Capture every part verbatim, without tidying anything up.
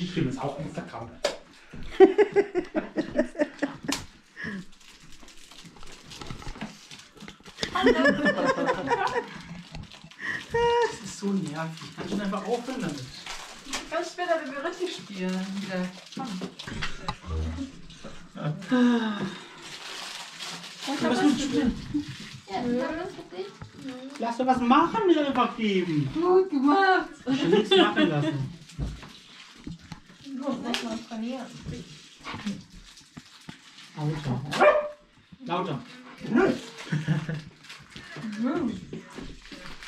Ich filme es auf Instagram. Das ist so nervig. Ich kann schon einfach aufhören damit. Ich kann später, wenn wir richtig spielen, wieder. Ja, was willst du denn? Ja, dann lass es dich. Lass doch was machen, mir einfach geben. Gut gemacht. Ich will nichts machen lassen. Du musst nicht mal trainieren. Lauter. Lauter.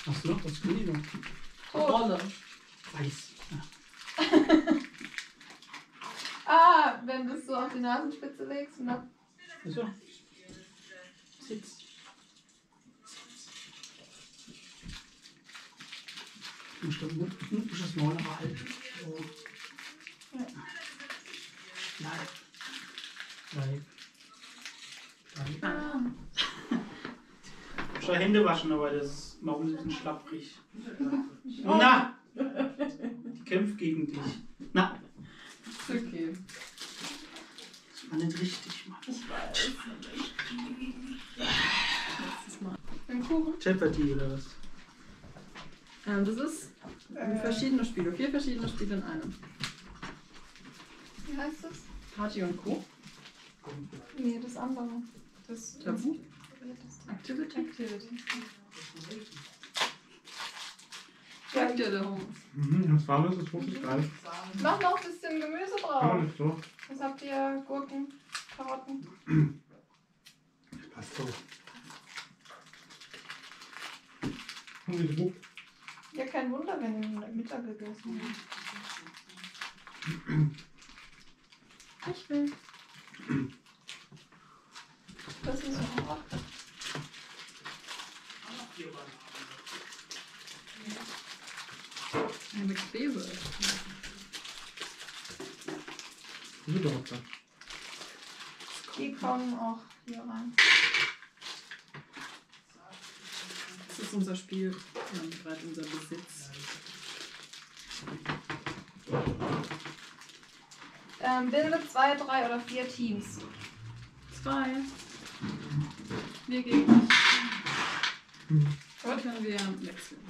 Achso, was ist Grüne? Kohle. Weiß. Ah, wenn du es so auf die Nasenspitze legst und dann. Achso. Sitz. Ich glaube, gut, ich muss das Maul aber halten. So. Ja. Nein. Nein. Nein. Ah. Ich soll Hände waschen, aber das Maul ist ein bisschen schlapprig. Oh. Na! Die kämpft gegen dich. Na! Ist okay. Das war nicht richtig, Mann. Ich weiß. Das war ein Kuchen? Jeopardy oder was? Ähm, das ist äh. verschiedene Spiele. Vier verschiedene Spiele in einem. Wie heißt das? Party und Co. Nee, das andere. Das Tabu? Activity. Activity. Schmeckt dir der Hummus. Mhm, das warme ist wirklich geil. Mach noch ein bisschen Gemüse drauf. Ja, nicht so. Was habt ihr? Gurken, Karotten? Das passt so. Ja, kein Wunder, wenn ihr Mittag gegessen habt. Ich will. Das ist so hart. Eine Klebe. Die kommen auch hier rein. Das ist unser Spiel, und gerade unser Besitz. Ähm, bilde zwei, drei oder vier Teams. Zwei. Wir gegen dich. Hm. Heute können wir wechseln.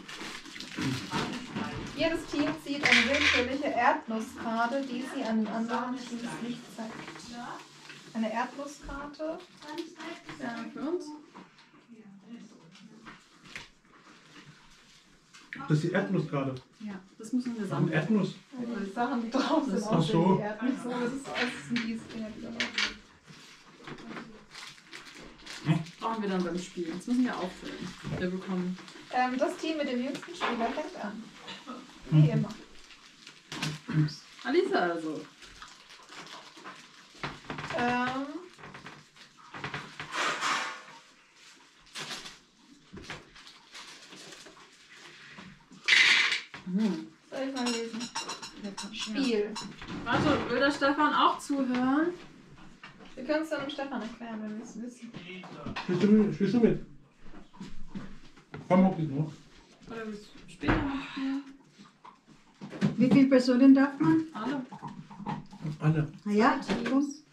Jedes Team zieht eine willkürliche Erdnusskarte, die sie an den anderen Teams nicht zeigt. Eine Erdnusskarte? Ja, für uns. Das ist die Erdnusskarte? Ja, das müssen wir sammeln. Erdnuss? Ja, die Sachen, die drauf sind, auch so. Die Erdnuss. Das ist alles die Dinger, die da drauf sind. Hm? Brauchen wir dann beim Spiel. Das müssen wir auffüllen. Wir bekommen... Ähm, das Team mit dem jüngsten Spieler fängt an. Wie immer. Alisa also. Ähm. Hm. Soll ich mal lesen? Spiel. Warte, will der Stefan auch zuhören? Wir können es dann dem Stefan erklären, wenn wir es wissen. Spielst du mit? Komm, ob ich noch. Oder willst du später machen? Wie viele Personen darf man? Alle. Alle. Na ja, los.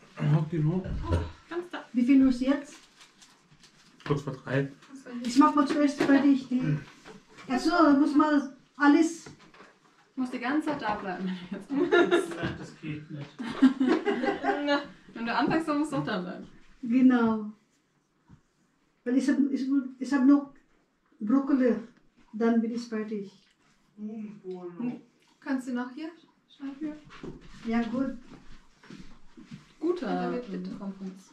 Genau. Wie viel los jetzt? Kurz vor drei. Ich mach mal zuerst bei dich. Die... Achso, da muss man alles. Du musst die ganze Zeit da bleiben. Das geht nicht. Wenn du anfängst, dann musst du auch da bleiben. Genau. Weil ich habe ich, ich hab noch Brokkoli, dann bin ich fertig. Hm. Kannst du noch hier schneiden? Ja, gut. Guter. Ja, damit bitte kommt uns.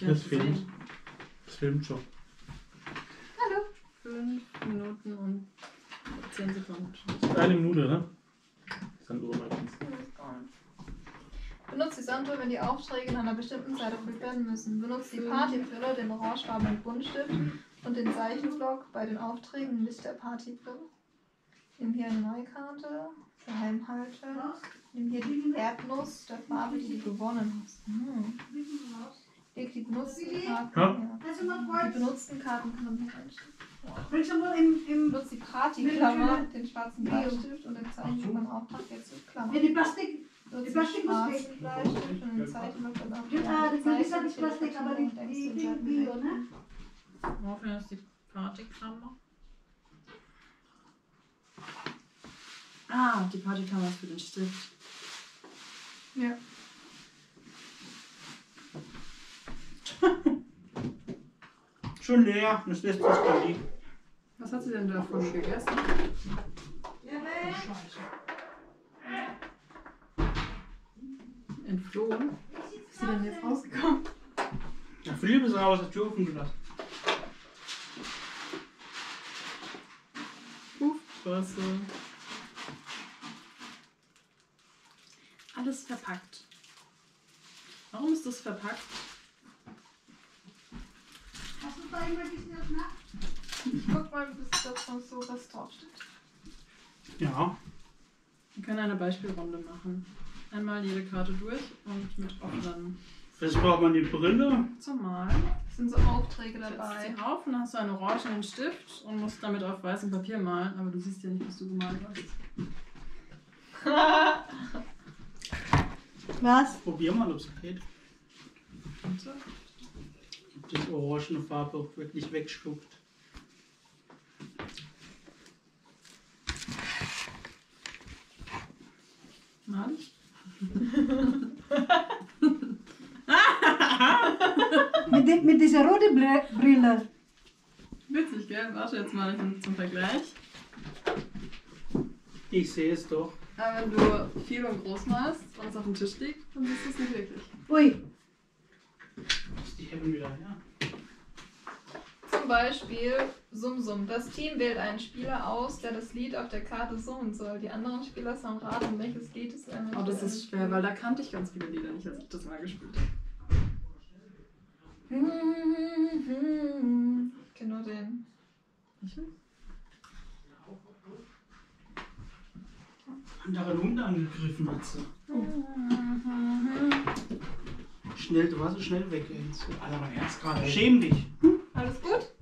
Das filmt. Das filmt schon. Hallo. Fünf Minuten und zehn Sekunden. Eine Minute, ne? Sanduhr meistens. Benutzt die Sanduhr, wenn die Aufträge in einer bestimmten Zeit erfüllt werden müssen. Benutzt die Partybrille, den orangefarbenen Buntstift und den Zeichenblock bei den Aufträgen mit der Partybrille. Nimm hier eine neue Karte, Geheimhalter. Nimm hier die Erdnuss der Farbe, die du gewonnen hast. Hm. Leg die benutzten Karten. Ja. Die benutzten Karten kann man hier einstellen. Willst du nur im, im bloß die Partyklammer, nee, den schwarzen Bleistift und den Zeichen, die man aufpackt, jetzt so Klammern. Ja, die Plastik. Die Plastik muss weg. Ah, das ist ja nicht Plastik, aber die, die, die Bio, ne? Wofür ist die Partyklammer? Ah, die Partyklammer ist für den Stift. Ja. Schon leer, das lässt sich da liegen. Was hat sie denn da vorhin gegessen? Ja, nein. Scheiße. Entflohen? Ist sie denn jetzt rausgekommen? Ja, Philipp ist raus, hat die Tür offen gelassen. Uff, Straße. Alles verpackt. Warum ist das verpackt? Hast du bei ihm wirklich das nach? Ich guck mal, bis das sonst so was draufsteht. Ja. Wir können eine Beispielrunde machen. Einmal jede Karte durch und mit offenen. Jetzt braucht man die Brille. Zum Malen. Es sind so Aufträge dabei. Setzt sie auf und dann hast du einen orangenen Stift und musst damit auf weißem Papier malen, aber du siehst ja nicht, was du gemalt hast. Was? Probier mal, ob es geht. Bitte? Das orangene Farbe wirklich wegschluckt. Mal ich? mit, dem, mit dieser roten Brille. Witzig, gell? Warte jetzt mal zum Vergleich. Ich sehe es doch. Aber wenn du viel und groß malst und es auf dem Tisch liegt, dann siehst du es nicht wirklich. Ui! Die Hemden wieder, ja. Zum Beispiel Sum Sum. Das Team wählt einen Spieler aus, der das Lied auf der Karte summen soll. Die anderen Spieler sollen raten, welches Lied es wäre. Oh, das ist schwer, weil da kannte ich ganz viele Lieder nicht, als ich das mal gespielt habe. Ich kenne nur den. Andere Hunde angegriffen hat sie. Oh. Schnell, du warst so schnell weg. Alter, mein Herz gerade. Schäm dich. Hm? Alles gut?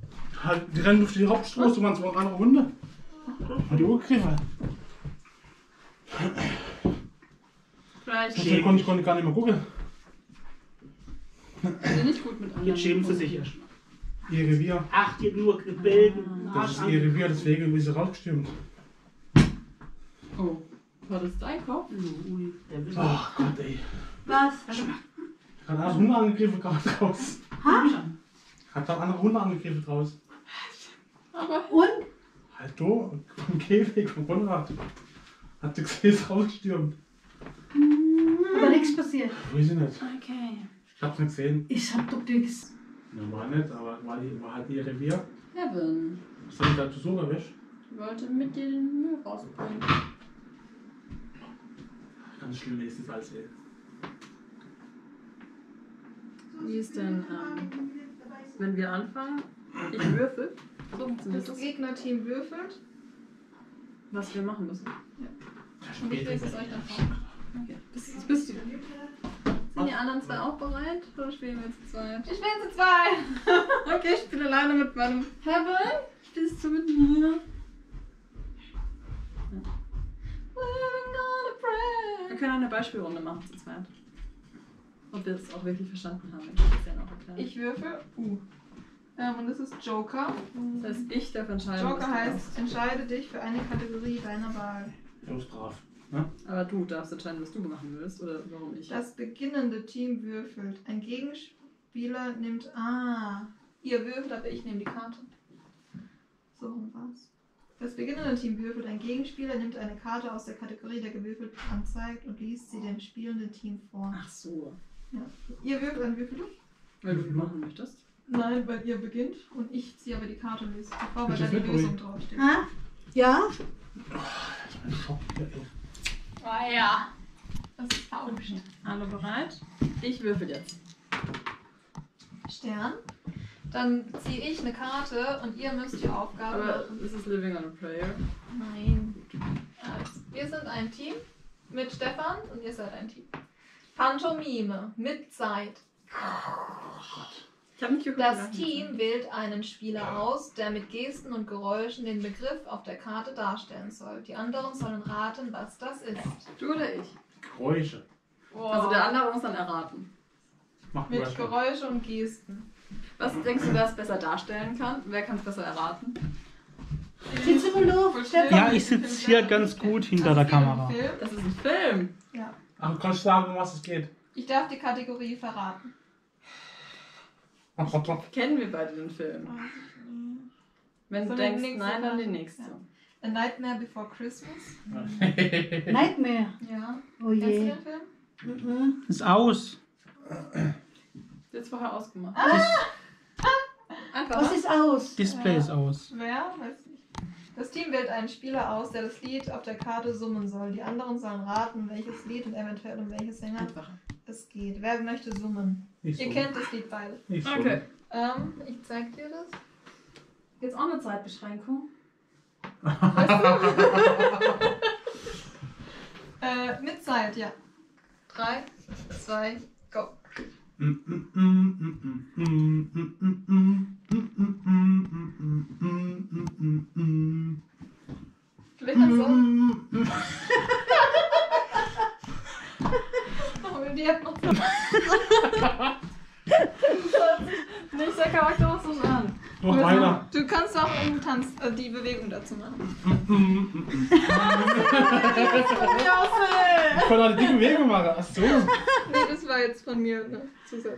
Halt, die rennen durch die Hauptstraße, du meinst, waren andere Hunde. Hat die Uhr gegriffen. Vielleicht. Ich, ich konnte, konnte gar nicht mehr gucken. Sind nicht gut mit anderen. Jetzt schämen sie sich erstmal. Ihr Revier. Ach, die nur Rebellen. Ah, das ist ihr Revier, deswegen ist sie rausgestimmt. Oh, war das dein Kopf? Ach Gott, ey. Was? Hat andere Hunde angegriffen gerade raus. Ha? Hat doch andere Hunde angegriffen draus. Aber und? Halt du, vom Käfig, vom Rundrad. Hat die Xes rausgestürmt. Aber nichts passiert. Weiß ich nicht. Okay. Ich hab's nicht gesehen. Ich hab doch nichts. Ne, war nicht, aber war, die, war halt ihr Revier. Heaven. Was hat die da zu suchen erwischt? Die wollte mit dir den Müll rausbringen. Ganz schlimm ist es als eh. Wie ist denn, ähm, wenn wir anfangen, ich würfel, so funktioniert das. Das Gegnerteam würfelt, was wir machen müssen. Ja. Und ich lese es euch dann vor. Okay. Bist, bist du? Sind die anderen zwei auch bereit? Oder spielen wir zu zweit? Ich spiele zu zweit! Okay, ich spiele alleine mit meinem Heaven. Spielst du mit mir? Wir können eine Beispielrunde machen zu zweit. Ob wir das auch wirklich verstanden haben, ich es ja noch erklären. Ich würfe U. Ähm, und das ist Joker. Das heißt, ich darf entscheiden. Joker heißt, entscheide dich für eine Kategorie deiner Wahl. Du bist brav. Ne? Aber du darfst entscheiden, was du machen willst oder warum ich. Das beginnende Team würfelt. Ein Gegenspieler nimmt. Ah, ihr würfelt, aber ich nehme die Karte. So rum war's. Das beginnende Team würfelt. Ein Gegenspieler nimmt eine Karte aus der Kategorie, der gewürfelt anzeigt, und liest sie dem spielenden Team vor. Ach so. Ja. Ihr würfelt, dann würfel du. Weil du machen möchtest? Nein, weil ihr beginnt und ich ziehe aber die Karte und lese sie vor, weil da die Lösung draufsteht. Ha? Ja? Das ist ein Schock. Ah ja. Das ist verarbeitend. Alle bereit? Ich würfel jetzt. Stern. Dann ziehe ich eine Karte und ihr müsst die Aufgabe machen. Aber ist es Living on a Prayer? Nein. Also, wir sind ein Team mit Stefan und ihr seid ein Team. Pantomime mit Zeit. Oh Gott. Das Team wählt einen Spieler aus, der mit Gesten und Geräuschen den Begriff auf der Karte darstellen soll. Die anderen sollen raten, was das ist. Du oder ich? Geräusche. Oh. Also der andere muss dann erraten. Mach mit Geräusche. Geräusche und Gesten. Was denkst du, wer es besser darstellen kann? Wer kann es besser erraten? Ja, ich sitze hier ganz gut hinter der Kamera. Das ist ein Film. Ja. Ach, kannst du sagen, um was es geht? Ich darf die Kategorie verraten. Kennen wir beide den Film? Wenn so du denkst, nein, dann die nächste. Ja. A Nightmare Before Christmas. Nightmare? Ja. Oh je. Kennst du den Film? Mhm. Ist aus. Jetzt vorher ausgemacht. Ah! Einfach. Was ist aus? Display ja. ist aus. Wer? Weiß nicht. Das Team wählt einen Spieler aus, der das Lied auf der Karte summen soll. Die anderen sollen raten, welches Lied und eventuell um welches Sänger Einfach. es geht. Wer möchte summen? Ich Ihr summe. kennt das Lied beide. Ich okay. Ähm, ich zeig dir das. Jetzt auch eine Zeitbeschränkung. Weißt du? äh, mit Zeit, ja. Drei, zwei, go. Vielleicht noch so. Oh, die hat noch so. Nicht der Charakter so an. Noch weiter. Du kannst auch im Tanz äh, die Bewegung dazu machen. Ich wollte auch die Bewegung machen. Ach so. Nee, das war jetzt von mir, ne? Zusatz.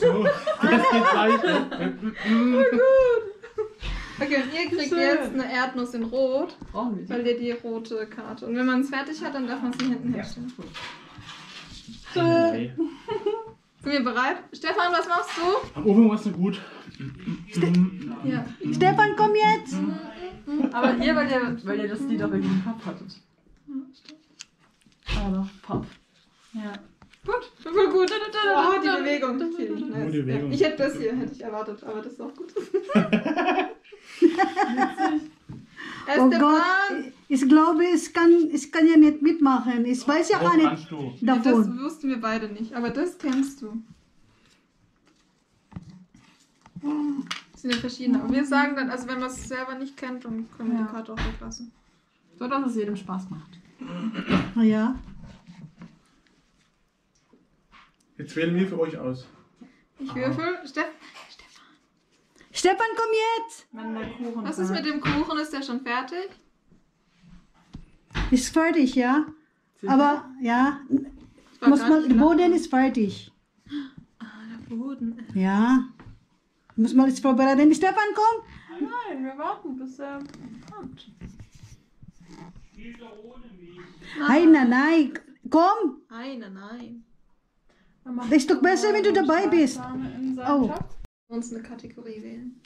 So, das geht's eigentlich. Oh, gut. Okay, und ihr kriegt Schön. jetzt eine Erdnuss in Rot, Brauchen wir die. weil ihr die rote Karte. Und wenn man es fertig hat, dann darf man es hinten ja. herstellen. Okay. Sind wir bereit? Stefan, was machst du? Am Ofen machst du gut. Ste ja. Stefan, komm jetzt! Aber ihr, weil ihr, weil ihr das Lied auch irgendwie im Kopf hattet. Aber Pop. Ja. Gut, gut, gut. Oh, die Bewegung. Das hier nicht nice. Die Bewegung. Ja. Ich hätte das hier, hätte ich erwartet, aber das ist auch gut. Esteban! Oh Gott, ich glaube, ich kann, ich kann ja nicht mitmachen. Ich weiß ja gar nicht davon. Ja, das wussten wir beide nicht, aber das kennst du. Das sind ja verschiedene. Und wir sagen dann, also wenn man es selber nicht kennt, dann können wir ja. die Karte auch weglassen. So, dass es jedem Spaß macht. Ja. Jetzt wählen wir für euch aus. Ich würfel. Steff Stefan, komm jetzt! Wenn der Kuchen Was ist mit dem Kuchen? Ist der schon fertig? Ist fertig, ja. Sicher? Aber, ja. Muss man, der Boden ist fertig. Ah, der Boden ist. Ja. Muss man es vorbereiten. Stefan, komm! Nein, wir warten, bis er kommt. Nein, nein, nein. Komm! Nein, nein, nein. Ist doch besser, wenn du dabei bist. Oh. Uns eine Kategorie wählen.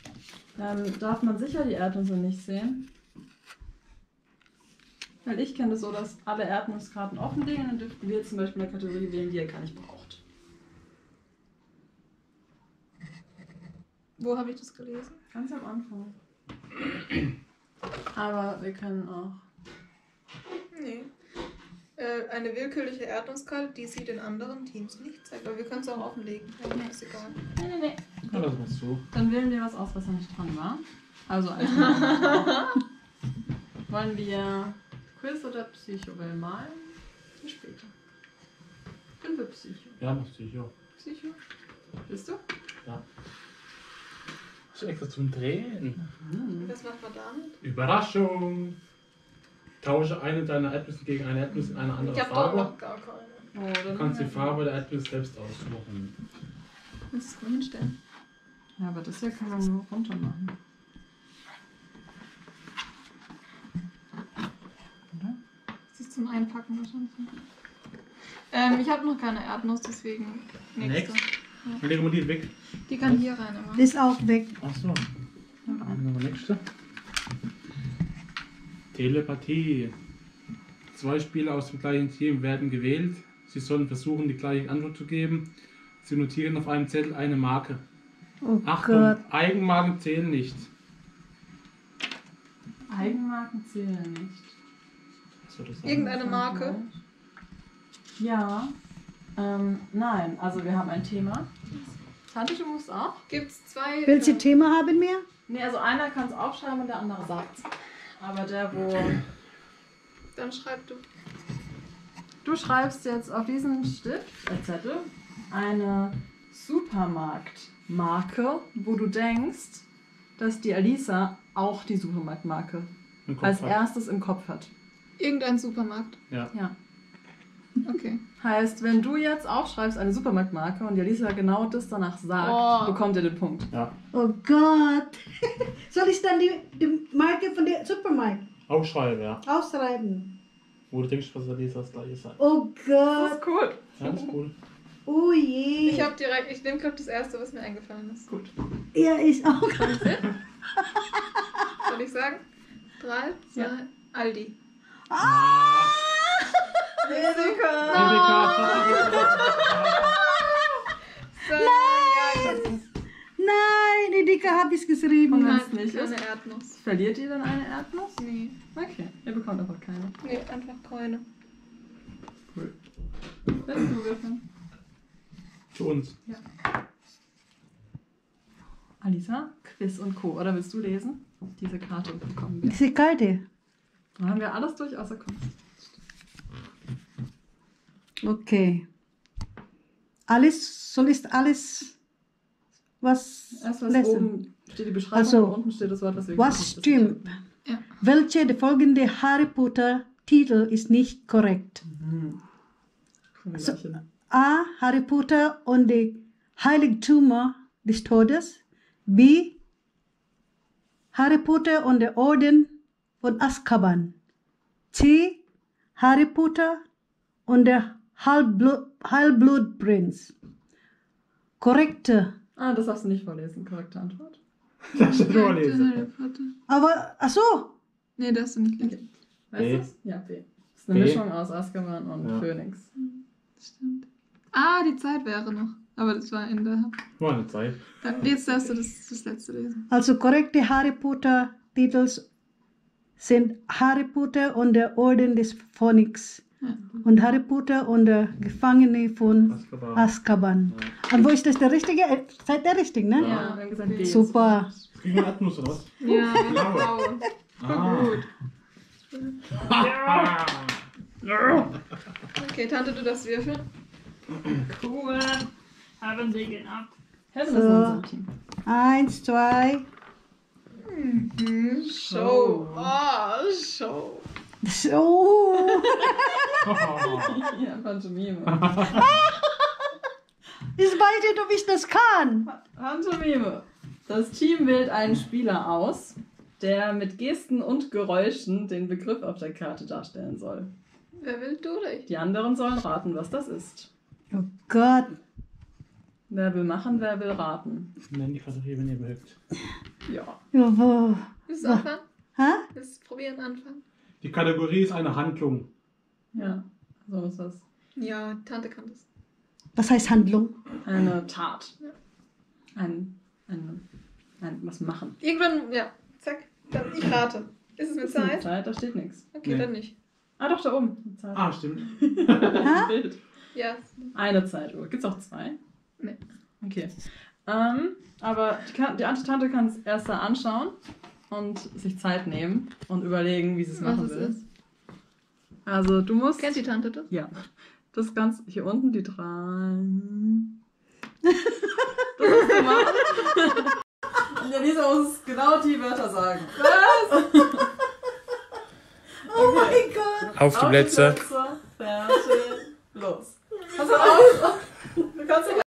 Dann darf man sicher die Erdnüsse nicht sehen. Weil ich kenne das so, dass alle Erdnusskarten offen liegen und dann dürften wir zum Beispiel eine Kategorie wählen, die ihr gar nicht braucht. Wo habe ich das gelesen? Ganz am Anfang. Aber wir können auch... Nee. Äh, eine willkürliche Erdnusskarte, die sie den anderen Teams nicht zeigt. Aber wir können es auch offenlegen. Nee. Ist egal. Nee, nee, nee. Ja, das machst du. Dann wählen wir was aus, was da nicht dran war. Also als wollen wir Quiz oder Psycho wählen? Mal für später. Können wir Psycho? Ja, noch Psycho. Psycho? Bist du? Ja. Hast du extra zum Drehen? Mhm. Was macht man damit? Überraschung! Tausche eine deiner Erdnüsse gegen eine Erdnuss in eine andere ich Farbe. Doch noch gar keine. Oh, du kannst die Farbe der Erdnüsse selbst aussuchen. Kannst du es mal hinstellen? Ja, aber das hier kann man nur runter machen. Oder? Das ist zum Einpacken wahrscheinlich. Ähm, ich habe noch keine Erdnuss, deswegen nächste. Next? Ja. Dann legen wir die weg. Die kann Was? hier rein. Aber. Ist auch weg. Achso. Dann haben wir nächste. Telepathie. Zwei Spieler aus dem gleichen Team werden gewählt. Sie sollen versuchen, die gleiche Antwort zu geben. Sie notieren auf einem Zettel eine Marke. Oh Achtung, Gott. Eigenmarken zählen nicht. Eigenmarken zählen nicht. Das Irgendeine Marke? Ja. Ähm, nein, also wir haben ein Thema. Fand ich übrigens auch. Gibt's zwei. Willst du Thema haben mehr? Ne, also einer kann es aufschreiben und der andere sagt es. Aber der, wo... Dann schreib du. Du schreibst jetzt auf diesen Stift, äh Zettel, eine Supermarktmarke, wo du denkst, dass die Alisa auch die Supermarktmarke als hat. erstes im Kopf hat. Irgendein Supermarkt? Ja. Ja. Okay. Heißt, wenn du jetzt aufschreibst eine Supermarktmarke und die Alisa genau das danach sagt, oh. bekommt ihr den Punkt. Ja. Oh Gott. Soll ich dann die, die Marke von der Supermarkt? Aufschreiben, ja. Aufschreiben. Wo du denkst, was Alisa das gleiche sagt. Oh Gott. Das ist cool. Ja, das ist cool. Oh je. Ich hab direkt, ich nehme glaube das erste, was mir eingefallen ist. Gut. Ja, ich auch. Soll ich sagen? Drei, zwei, ja. Aldi. Ah! Erika! Nein! Nein, Erika hat es geschrieben. Nein, nicht. Eine Erdnuss. Verliert ihr dann eine Erdnuss? Nee. Okay, ihr bekommt aber keine. Nee, einfach keine. Cool. Willst du würfeln? Zu uns. Ja. Alisa, Quiz und Co. Oder willst du lesen? Diese Karte bekommen wir. Diese Karte? Da haben wir alles durch, außer Kunst. Okay. Alles, soll ich alles, was Erst was lesen? Oben steht die Beschreibung, also, und unten steht das Wort, was wir Was stimmt? Ja. Welche der folgende Harry Potter Titel ist nicht korrekt? Mhm. Also, A. Harry Potter und die Heiligtümer des Todes. B. Harry Potter und der Orden von Azkaban. C. Harry Potter und der Halbblut, Halbblutprinz. Korrekte. Ah, das hast du nicht vorlesen. Korrekte Antwort. Das hast du vorlesen. Aber, ach so. Nee, das ist nicht. Okay. Weißt du das? Ja, B. Das ist eine B. Mischung aus Azkaban und ja. Phönix. Stimmt. Ah, die Zeit wäre noch. Aber das war in der... War eine Zeit. Dann, jetzt darfst du das, das letzte lesen. Also korrekte Harry Potter Titels sind Harry Potter und der Orden des Phönix. Ja. Und Harry Potter und der Gefangene von Azkaban. Azkaban. Ja. Und wo ist das der richtige? Seid ihr richtig, ne? Ja, ja, wir haben gesagt, geht. Super. Kriegen wir Atmos oder was? Ja, genau. Ah. Gut. Ja. Ja. Okay, Tante, du darfst würfeln. Cool. Haben Sie gehen ab. So. Eins, zwei. Mhm. Show. Oh, Show. Show. Ja, Pantomime. Ich weiß nicht, ob ich das kann. Pantomime. Das Team wählt einen Spieler aus, der mit Gesten und Geräuschen den Begriff auf der Karte darstellen soll. Wer will du oder ich? Die anderen sollen raten, was das ist. Oh Gott. Wer will machen, wer will raten? Nenn die Kategorie, wenn ihr mögt. Ja. Jawohl. Willst du anfangen? Hä? Willst du probieren anfangen? Die Kategorie ist eine Handlung. Ja, so ist das. Ja, Tante kann das. Was heißt Handlung? Eine Tat. Ja. Ein, ein, ein, was machen. Irgendwann, ja, zack, dann ich rate. Ist es mit Zeit? Ist es mit Zeit, da steht nichts. Okay, nee. Dann nicht. Ah, doch, da oben. Zeit. Ah, stimmt. Das Bild. Ja. Eine Zeituhr. Gibt's auch zwei? Nee. Okay. Ähm, aber die, kann, die Tante kann es erst da anschauen und sich Zeit nehmen und überlegen, wie sie es machen will. Ist. Also du musst... Kennt die Tante das? Ja. Das ganz hier unten, die drei... Das musst du machen. Und Alisa muss genau die Wörter sagen. Was? Oh mein Gott. Auf die Plätze. Auf die Plätze. Fertig. Los. Pass auf. Du kannst nicht...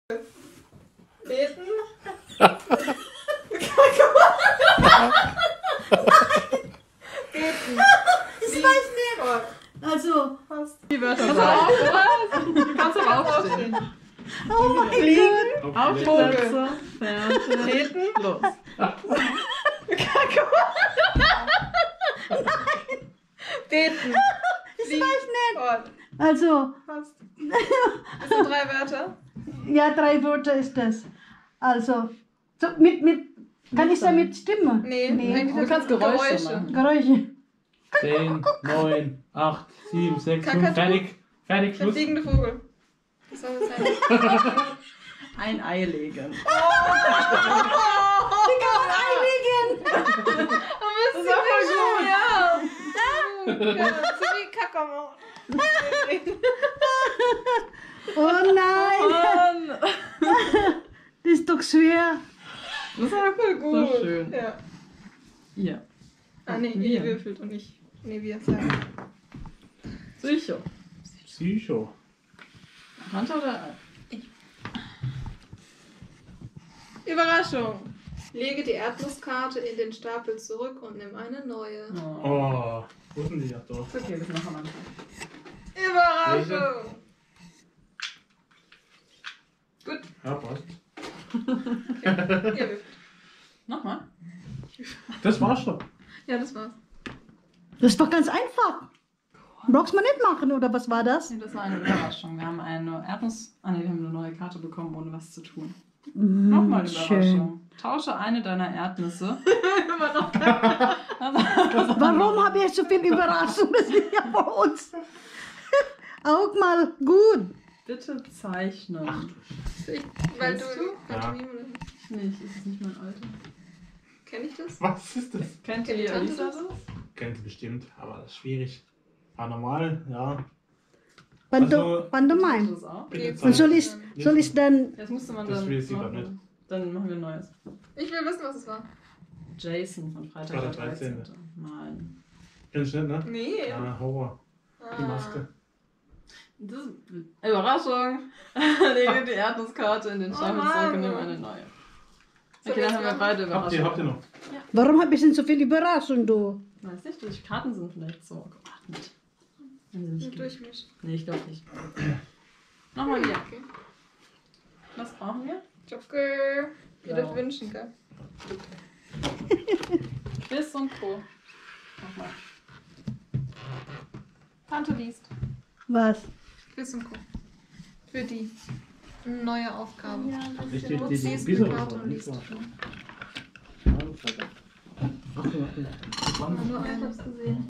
Beten? Beten. Ich weiß nicht. Also, die Wörter sagen. Du kannst aber aufstehen. Oh mein Gott. Auf Plätze. Beten. Los. Nein. Beten. Ich weiß nicht. Also. Fast. Das sind drei Wörter. Ja, drei Wörter ist das. Also, so mit, mit, kann ich damit stimmen? Nee, nee. Du kannst Geräusche machen. Geräusche. zehn, neun, acht, sieben, sechs, fünf, fertig, fertig, Schluss. Der fliegende Vogel. Das soll das sein. ein Ei legen. Oh. Ich kann ein Ei legen. Das ist aber gut. Ja. Ja, so wie Kakao. Oh nein. Das ist doch schwer. Das ist aber gut. So schön. Ja. Ja. Ah ne, ihr würfelt und ich. Ne, wir sagen. Psycho. Psycho. Hand oder? Ich. Überraschung. Lege die Erdnusskarte in den Stapel zurück und nimm eine neue. Oh, wussten sie ja doch. Okay, wir machen am Anfang. Überraschung. Gut. Ja, passt. Okay, ihr würfelt. Nochmal. Das war's schon. Ja, das war's. Das war ganz einfach. Brauchst man nicht machen, oder was war das? Nee, das war eine Überraschung. Wir haben eine Erdnuss... Ah ne, wir haben eine neue Karte bekommen, ohne was zu tun. Mm, Nochmal Überraschung. Schön. Tausche eine deiner Erdnüsse. Immer noch keine. Warum habe ich so viel Überraschung? Das liegt ja bei uns. Auch mal gut. Bitte zeichnen. Ach du. Ich, weil du... du? Ja. Ich nicht. Ist es nicht mein Alter? Kenn ich das? Was ist das? Kennt ihr Alisa das? Kennt sie bestimmt, aber das ist schwierig. Ah, normal, ja. Pantomime. Also, und soll ich, soll ich dann... Das musste man dann das machen. Nicht. Dann machen wir ein neues. Ich will wissen, was es war. Jason von Freitag der dreizehnten. Malen. Ganz schnell, ne? Nee. Ja, Horror. Ah. Die Maske. Das ist Überraschung. Lege die Erdnusskarte in den Stapel zurück und nimm eine neue. So, okay, dann haben wir beide Überraschungen. Habt ihr, habt ihr noch? Ja. Warum hab ich denn so viel Überraschung, du? Weiß nicht, die Karten sind vielleicht so geordnet. Durchmischen. Nee, ich glaube nicht. Nochmal hier. Okay. Was brauchen wir? Jobke. Ihr dürft wünschen, gell? Chris und Co. Nochmal. Tante liest. Was? Chris und Co. Für die neue Aufgabe. Ja, das ist ja die nächste Karte und liest. Ich habe nur eines gesehen.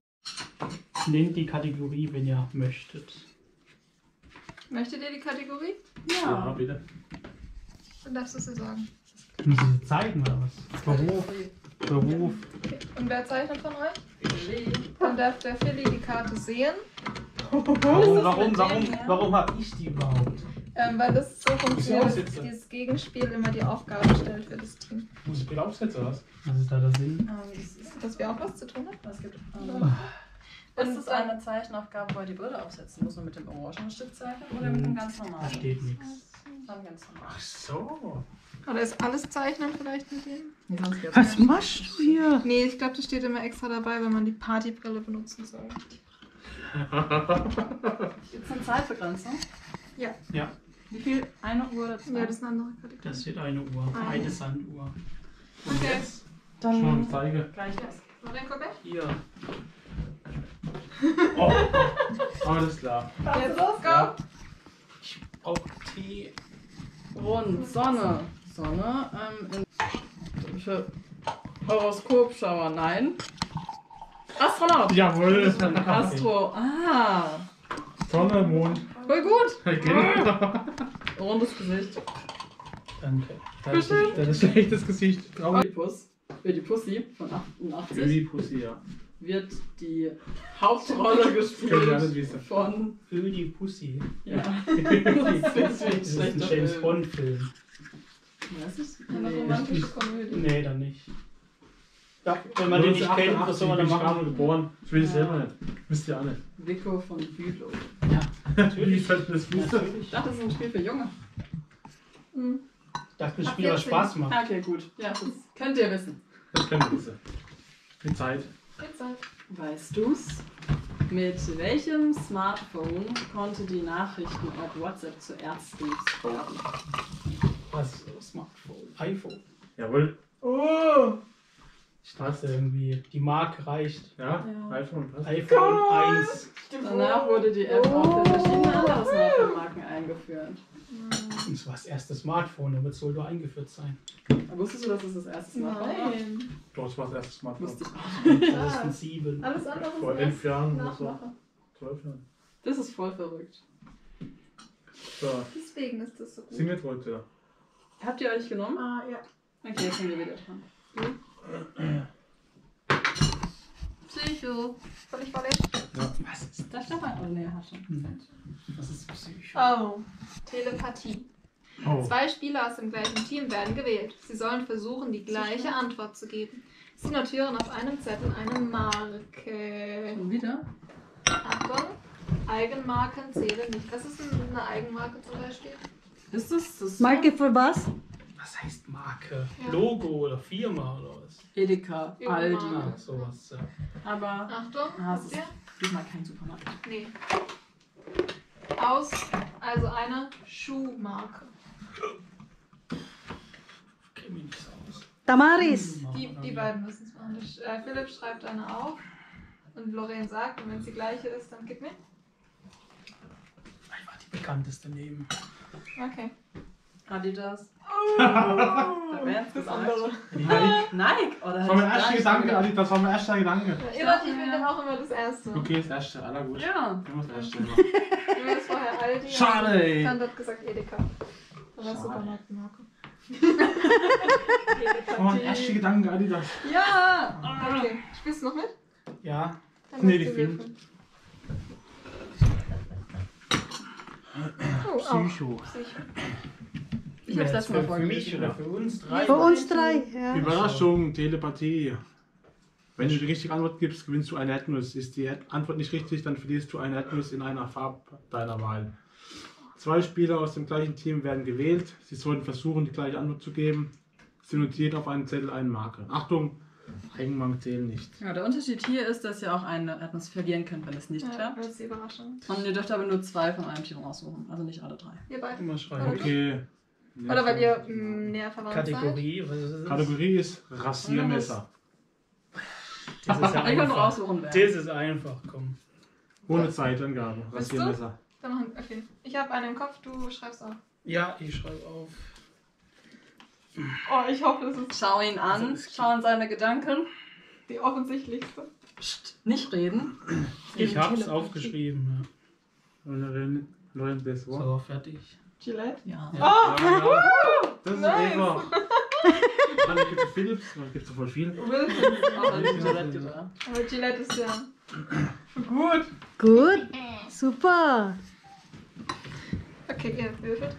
Nehmt die Kategorie, wenn ihr möchtet. Möchtet ihr die Kategorie? Ja, ja bitte. Dann darfst du es dir sagen. Muss ich zeigen oder was? Beruf. Beruf. Okay. Und wer zeichnet von euch? Philly. Dann darf der Philly die Karte sehen. Warum, warum, warum, warum habe ich die überhaupt? Ähm, weil das so funktioniert, dass dieses Gegenspiel immer die Aufgabe stellt für das Team. Muss ich wieder aufsetzen oder was? Was ist da das Sinn? Ähm, das ist, dass wir auch was zu tun haben. Es gibt. Ähm, Das ist eine Zeichenaufgabe, wo er die Brille aufsetzen muss. Nur mit dem orangenen Stift zeichnen oder mit dem ganz normalen? Da steht nichts. Dann ganz normal. Ach so. Oder ist alles Zeichnen vielleicht mit dem? Nee, was nicht. Machst du hier? Nee, ich glaube, das steht immer extra dabei, wenn man die Partybrille benutzen soll. Gibt es eine Zeitbegrenzung? Ja. Ja. Wie viel? Eine Uhr oder zwei? Ja, das ist eine andere Kategorie. Das steht eine Uhr. Eine, eine Sanduhr. Und okay. Jetzt? Dann schon zeige. Gleich erst. Hier. Oh, alles klar. Jetzt los, go! Ja. Ich brauche Tee. Rund, Sonne. Sonne, ähm, in Horoskopschauer, nein. Astronaut! Jawohl! Astro, ah! Sonne, Mond. Voll gut! Okay. Rundes Gesicht. Danke. Das ist, das ist ein schlechtes Gesicht. Traurig. Für die Pussy von achtundachtzig. Für die Pussy, ja. Wird die Hauptrolle gespielt von Ödi Pussy. Ja. Das ist ein James Bond-Film. Das ist eine romantische Komödie. Nee, dann nicht. Ja, wenn man den nicht kennt, was soll man dann machen? Geboren. Ich will es selber nicht. Wisst ihr alle. Vico von Bülow. Ja, natürlich. Ich dachte, das ist ein Spiel für Junge. Hm. Ich dachte, das Spiel, was Spaß macht. Okay, gut. Ja, das könnt ihr wissen. Das könnt ihr wissen. Die Zeit. Weißt du's? Mit welchem Smartphone konnte die Nachrichten auf WhatsApp zuerst gelesen werden? Was? Smartphone? iPhone. Jawohl. Oh! Ich dachte irgendwie, die Marke reicht. Ja? Ja. iPhone, was? iPhone cool. eins. Danach wurde die App oh. auch für verschiedene andere Smartphone-Marken eingeführt. Das war das erste Smartphone, damit soll nur eingeführt sein. Wusstest du, dass es das erste Smartphone war? Nein. Doch, es war das erste Smartphone. Wusste ich. Das ist ein sieben. Alles andere vor ist elf Jahren oder so. zwölf Jahren. Das ist voll verrückt. So. Deswegen ist das so gut. Sind wir heute, ja. Habt ihr euch genommen? Ah, ja. Okay, jetzt sind wir wieder dran. Mhm. Psycho. Soll ich vorlesen? Ja. Was ist das? Da steht man ohne der Hasche. Das ist Psycho. Oh. Telepathie. Oh. Zwei Spieler aus dem gleichen Team werden gewählt. Sie sollen versuchen, die gleiche Antwort zu geben. Sie notieren auf einem Zettel eine Marke. Schon wieder? Achtung, Eigenmarken zählen nicht. Was ist denn eine Eigenmarke zum Beispiel? Ist das, das Marke für was? Was heißt Marke? Ja. Logo oder Firma oder was? Edeka, Aldi, sowas. Ja. Aber Achtung, ah, ist, ist mal kein Supermarkt. Nee. Aus, also eine Schuhmarke. Kenn mich nicht aus. Damaris! Die, die beiden müssen es machen. Äh, Philipp schreibt eine auf und Lorraine sagt, und wenn es die gleiche ist, dann gib mir. Ich war die bekannteste neben. Okay. Adidas. Oh. Da wäre es das andere. Nike. Nike, oder? Das war mein erster Gedanke, Adidas. Das war mein erster Gedanke. Ich will dann auch immer das erste. Okay, das erste. Aller gut. Ja. Du musst das erste machen. Du willst vorher Aldi. Schade, ey. Dann hat gesagt Edeka. Das war Supermarktmarke. Das war mein erster Gedanke, Adidas. Ja. Okay. Spielst du noch mit? Ja. Nee, die Film. Oh, Psycho. Auch. Psycho. Ich hab's das mal vorgestellt. Für mich oder für uns drei? Für uns drei, ja. Überraschung, Telepathie. Wenn du die richtige Antwort gibst, gewinnst du eine Erdnuss. Ist die Antwort nicht richtig, dann verlierst du eine Erdnuss in einer Farbe deiner Wahl. Zwei Spieler aus dem gleichen Team werden gewählt. Sie sollten versuchen, die gleiche Antwort zu geben. Sie notieren auf einem Zettel eine Marke. Achtung! Eigenmarken zählen nicht. Ja, der Unterschied hier ist, dass ihr auch eine Erdnuss verlieren könnt, wenn es nicht ja, klappt. Das ist die Überraschung. Und ihr dürft aber nur zwei von einem Team raussuchen, also nicht alle drei. Ihr beide. Immer schreiben. Okay. Ja, oder weil ihr näher verwandt seid. Kategorie, was ist das? Kategorie ist Rasiermesser. Das ist ja einfach. Das ist einfach, komm. Ohne Zeitangabe, Rasiermesser. Dann machen, okay. Ich habe einen im Kopf, du schreibst auf. Ja, ich schreibe auf. Oh, ich hoffe, es ist... Schau ihn an, also schau an seine Gedanken. Die offensichtlichste. Psst, nicht reden. Ich habe es aufgeschrieben. Ja. So, fertig. Gillette? Ja. ja. Oh, ja, ja. Das ist nice. Eva. Dann gibt es Philips, dann gibt es voll viel. Wilson ist auch an Gillette gedacht. Aber Gillette ist ja... Gut. Gut, super. Okay, ihr würfelt.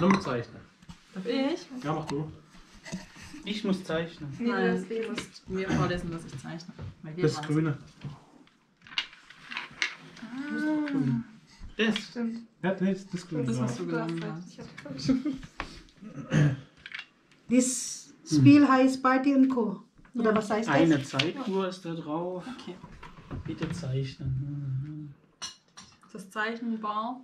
Nur mit Zeichnen. Darf ich? Ja, mach du. Ich muss zeichnen. Nee, nein, du musst mir vorlesen, dass ich zeichne. Das Grüne. Ah. Das stimmt. Ja, das, das Grüne. Das hast du genommen. Ich hab schon. Das Spiel heißt Party und Co. Oder ja. Was heißt das? Eine Zeituhr ist da drauf. Okay. Bitte zeichnen. Das Zeichenbar.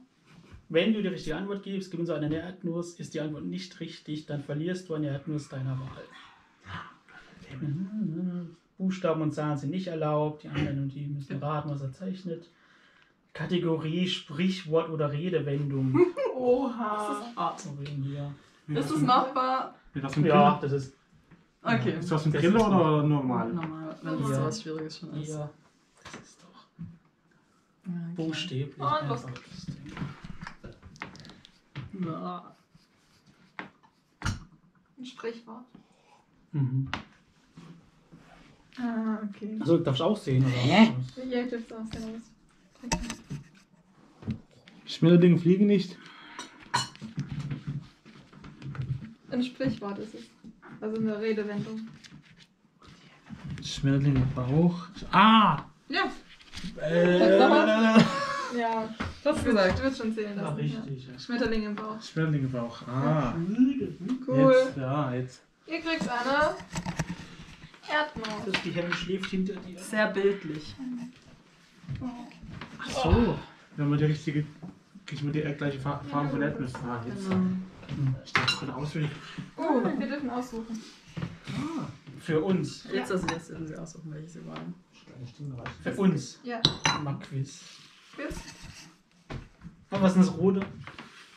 Wenn du die richtige Antwort gibst, gewinnst du eine Erdnuss. Ist die Antwort nicht richtig, dann verlierst du eine Erdnuss deiner Wahl. Buchstaben und Zahlen sind nicht erlaubt. Die anderen die müssen raten, was er zeichnet. Kategorie, Sprichwort oder Redewendung. Oha. Das ist ja. Ist das machbar? Das ja, das ist. Okay. Ist das ein Thriller oder normal? Normal, wenn das ja. So was Schwieriges schon ist. Ja, das ist doch. Okay. Buchstäblich. Oh, was ja. Ein Sprichwort. Mhm. Ah, okay. Also darfst du auch sehen, oder? Hä? Ja, darfst du auch sehen. Schmierdinge fliegen nicht. Ein Sprichwort ist es. Also eine Redewendung. Schmierdinge im Bauch. Ah! Ja! Äh. Ja, das hast du gesagt. Du wirst schon zählen lassen. Ach, richtig, ja. Ja. Schmetterling im Bauch. Schmetterling im Bauch, ah. Cool. Jetzt, ja, jetzt. Ihr kriegt eine Erdmaus. Die Hemme schläft hinter dir. Sehr bildlich. Ach so. Wenn man die richtige, kriegt man die gleiche Farbe ja, von Erdnuss. Ah, jetzt. Genau. Ich darf gerade auswählen. Oh, wir dürfen aussuchen. Ah, für uns. Jetzt ja. Also jetzt dürfen sie aussuchen, welche sie wollen. Für uns. Ja. Mal Quiz. Quiz. Oh, was ist das Rote?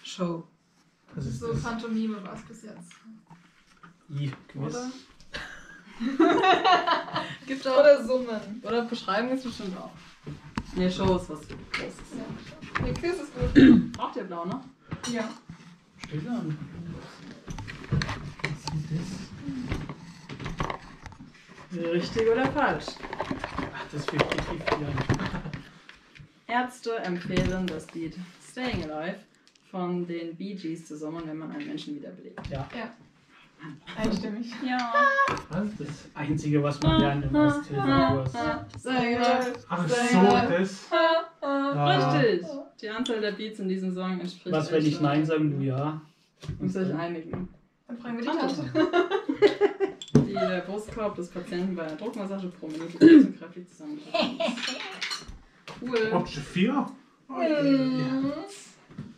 Show. Das ist so das. Phantomime war es bis jetzt. Je, Quiz. Oder? Gibt auch oder Summen. Oder Beschreibung ist bestimmt auch. Ne, Show ist was. Quiz ist ja. Nee, Quiz ist gut. Braucht ihr blau, ne? Ja. zusammen. Was ist das? Richtig oder falsch? Ach, das fehlt richtig viel. Ärzte empfehlen das Lied Staying Alive von den Bee Gees zu summen, wenn man einen Menschen wiederbelebt. Ja. ja. Einstimmig. Ja. Das ist das Einzige, was man lernt im Westhilfe-Kurs. Ach so, das. Ah. Richtig. Die Anzahl der Beats in diesem Song entspricht. Was, wenn ich Nein sage, du ja? Muss euch einigen. Dann fragen wir die Tasche. Die der Brustkorb des Patienten bei einer Druckmassage pro Minute zu kräftig zusammengetragen ist. Cool. Ob du vier?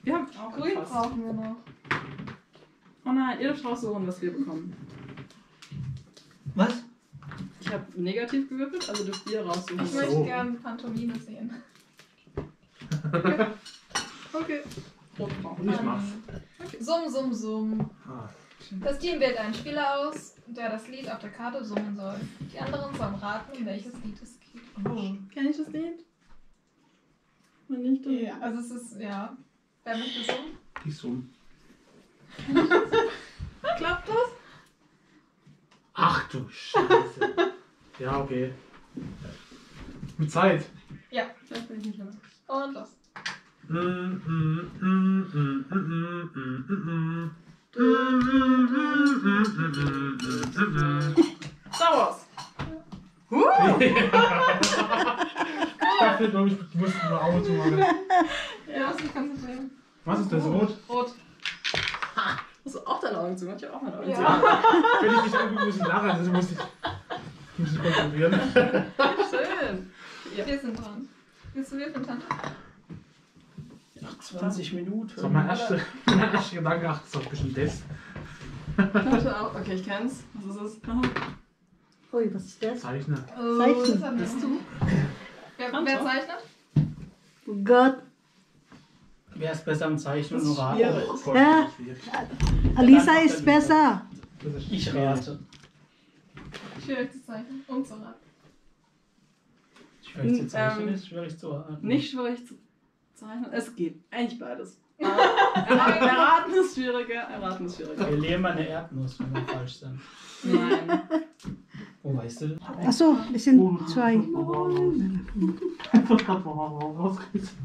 Ja, auch grün brauchen wir noch. Oh nein, ihr dürft raussuchen, was wir bekommen. Was? Ich habe negativ gewürfelt, also dürft ihr raussuchen. Ich möchte gerne Pantomime sehen. Okay. Okay. Rot brauchen. Ich mach's. Okay. Summ, summ, summ. Ah. Das Team wählt einen Spieler aus, der das Lied auf der Karte summen soll. Die anderen sollen raten, um welches Lied es geht. Oh. Kenn ich das Lied? Wenn nicht, dann. Ja, also es ist, ja. Wer möchte summen? Ich summ. Klappt das? Ach du Scheiße. Ja, okay. Mit Zeit. Ja, das bin ich nicht mehr. Und los. Star Wars. Huh! Ich dachte, glaube ich, du musst nur Augen zu machen. Ja, das kannst du sehen. Was ist das? Rot? Rot. Hast du auch deine Augen zu? Ich hab auch meine Augen zu. Ja. Wenn ich nicht irgendwie muss ich lachen, also muss ich mich konzentrieren. Schön. Ja. Wir sind dran. Willst du würfeln, Tante? achtundzwanzig Minuten. Das war mein erster Gedanke. Ach, das ist doch bestimmt das. Tante auch. Okay, ich kenn's. Was ist das? Oh. Ui, was ist das? Zeichner. Oh, Zeichner. Bist du? Wer, wer zeichnet? Oh Gott. Wer ist besser am Zeichnen und raten? Oh, ja. Alisa ist besser. Ist ich rate. Schwierig zu zeichnen und zu raten. Schwierig zu zeichnen ähm, ist schwierig zu raten. Nicht schwierig zu zeichnen. Es geht. Eigentlich beides. Erraten ist schwieriger. Erraten ist schwieriger. Wir leben eine Erdnuss, wenn wir falsch sind. Nein. Wo oh, weißt du? Achso, wir sind oh. zwei.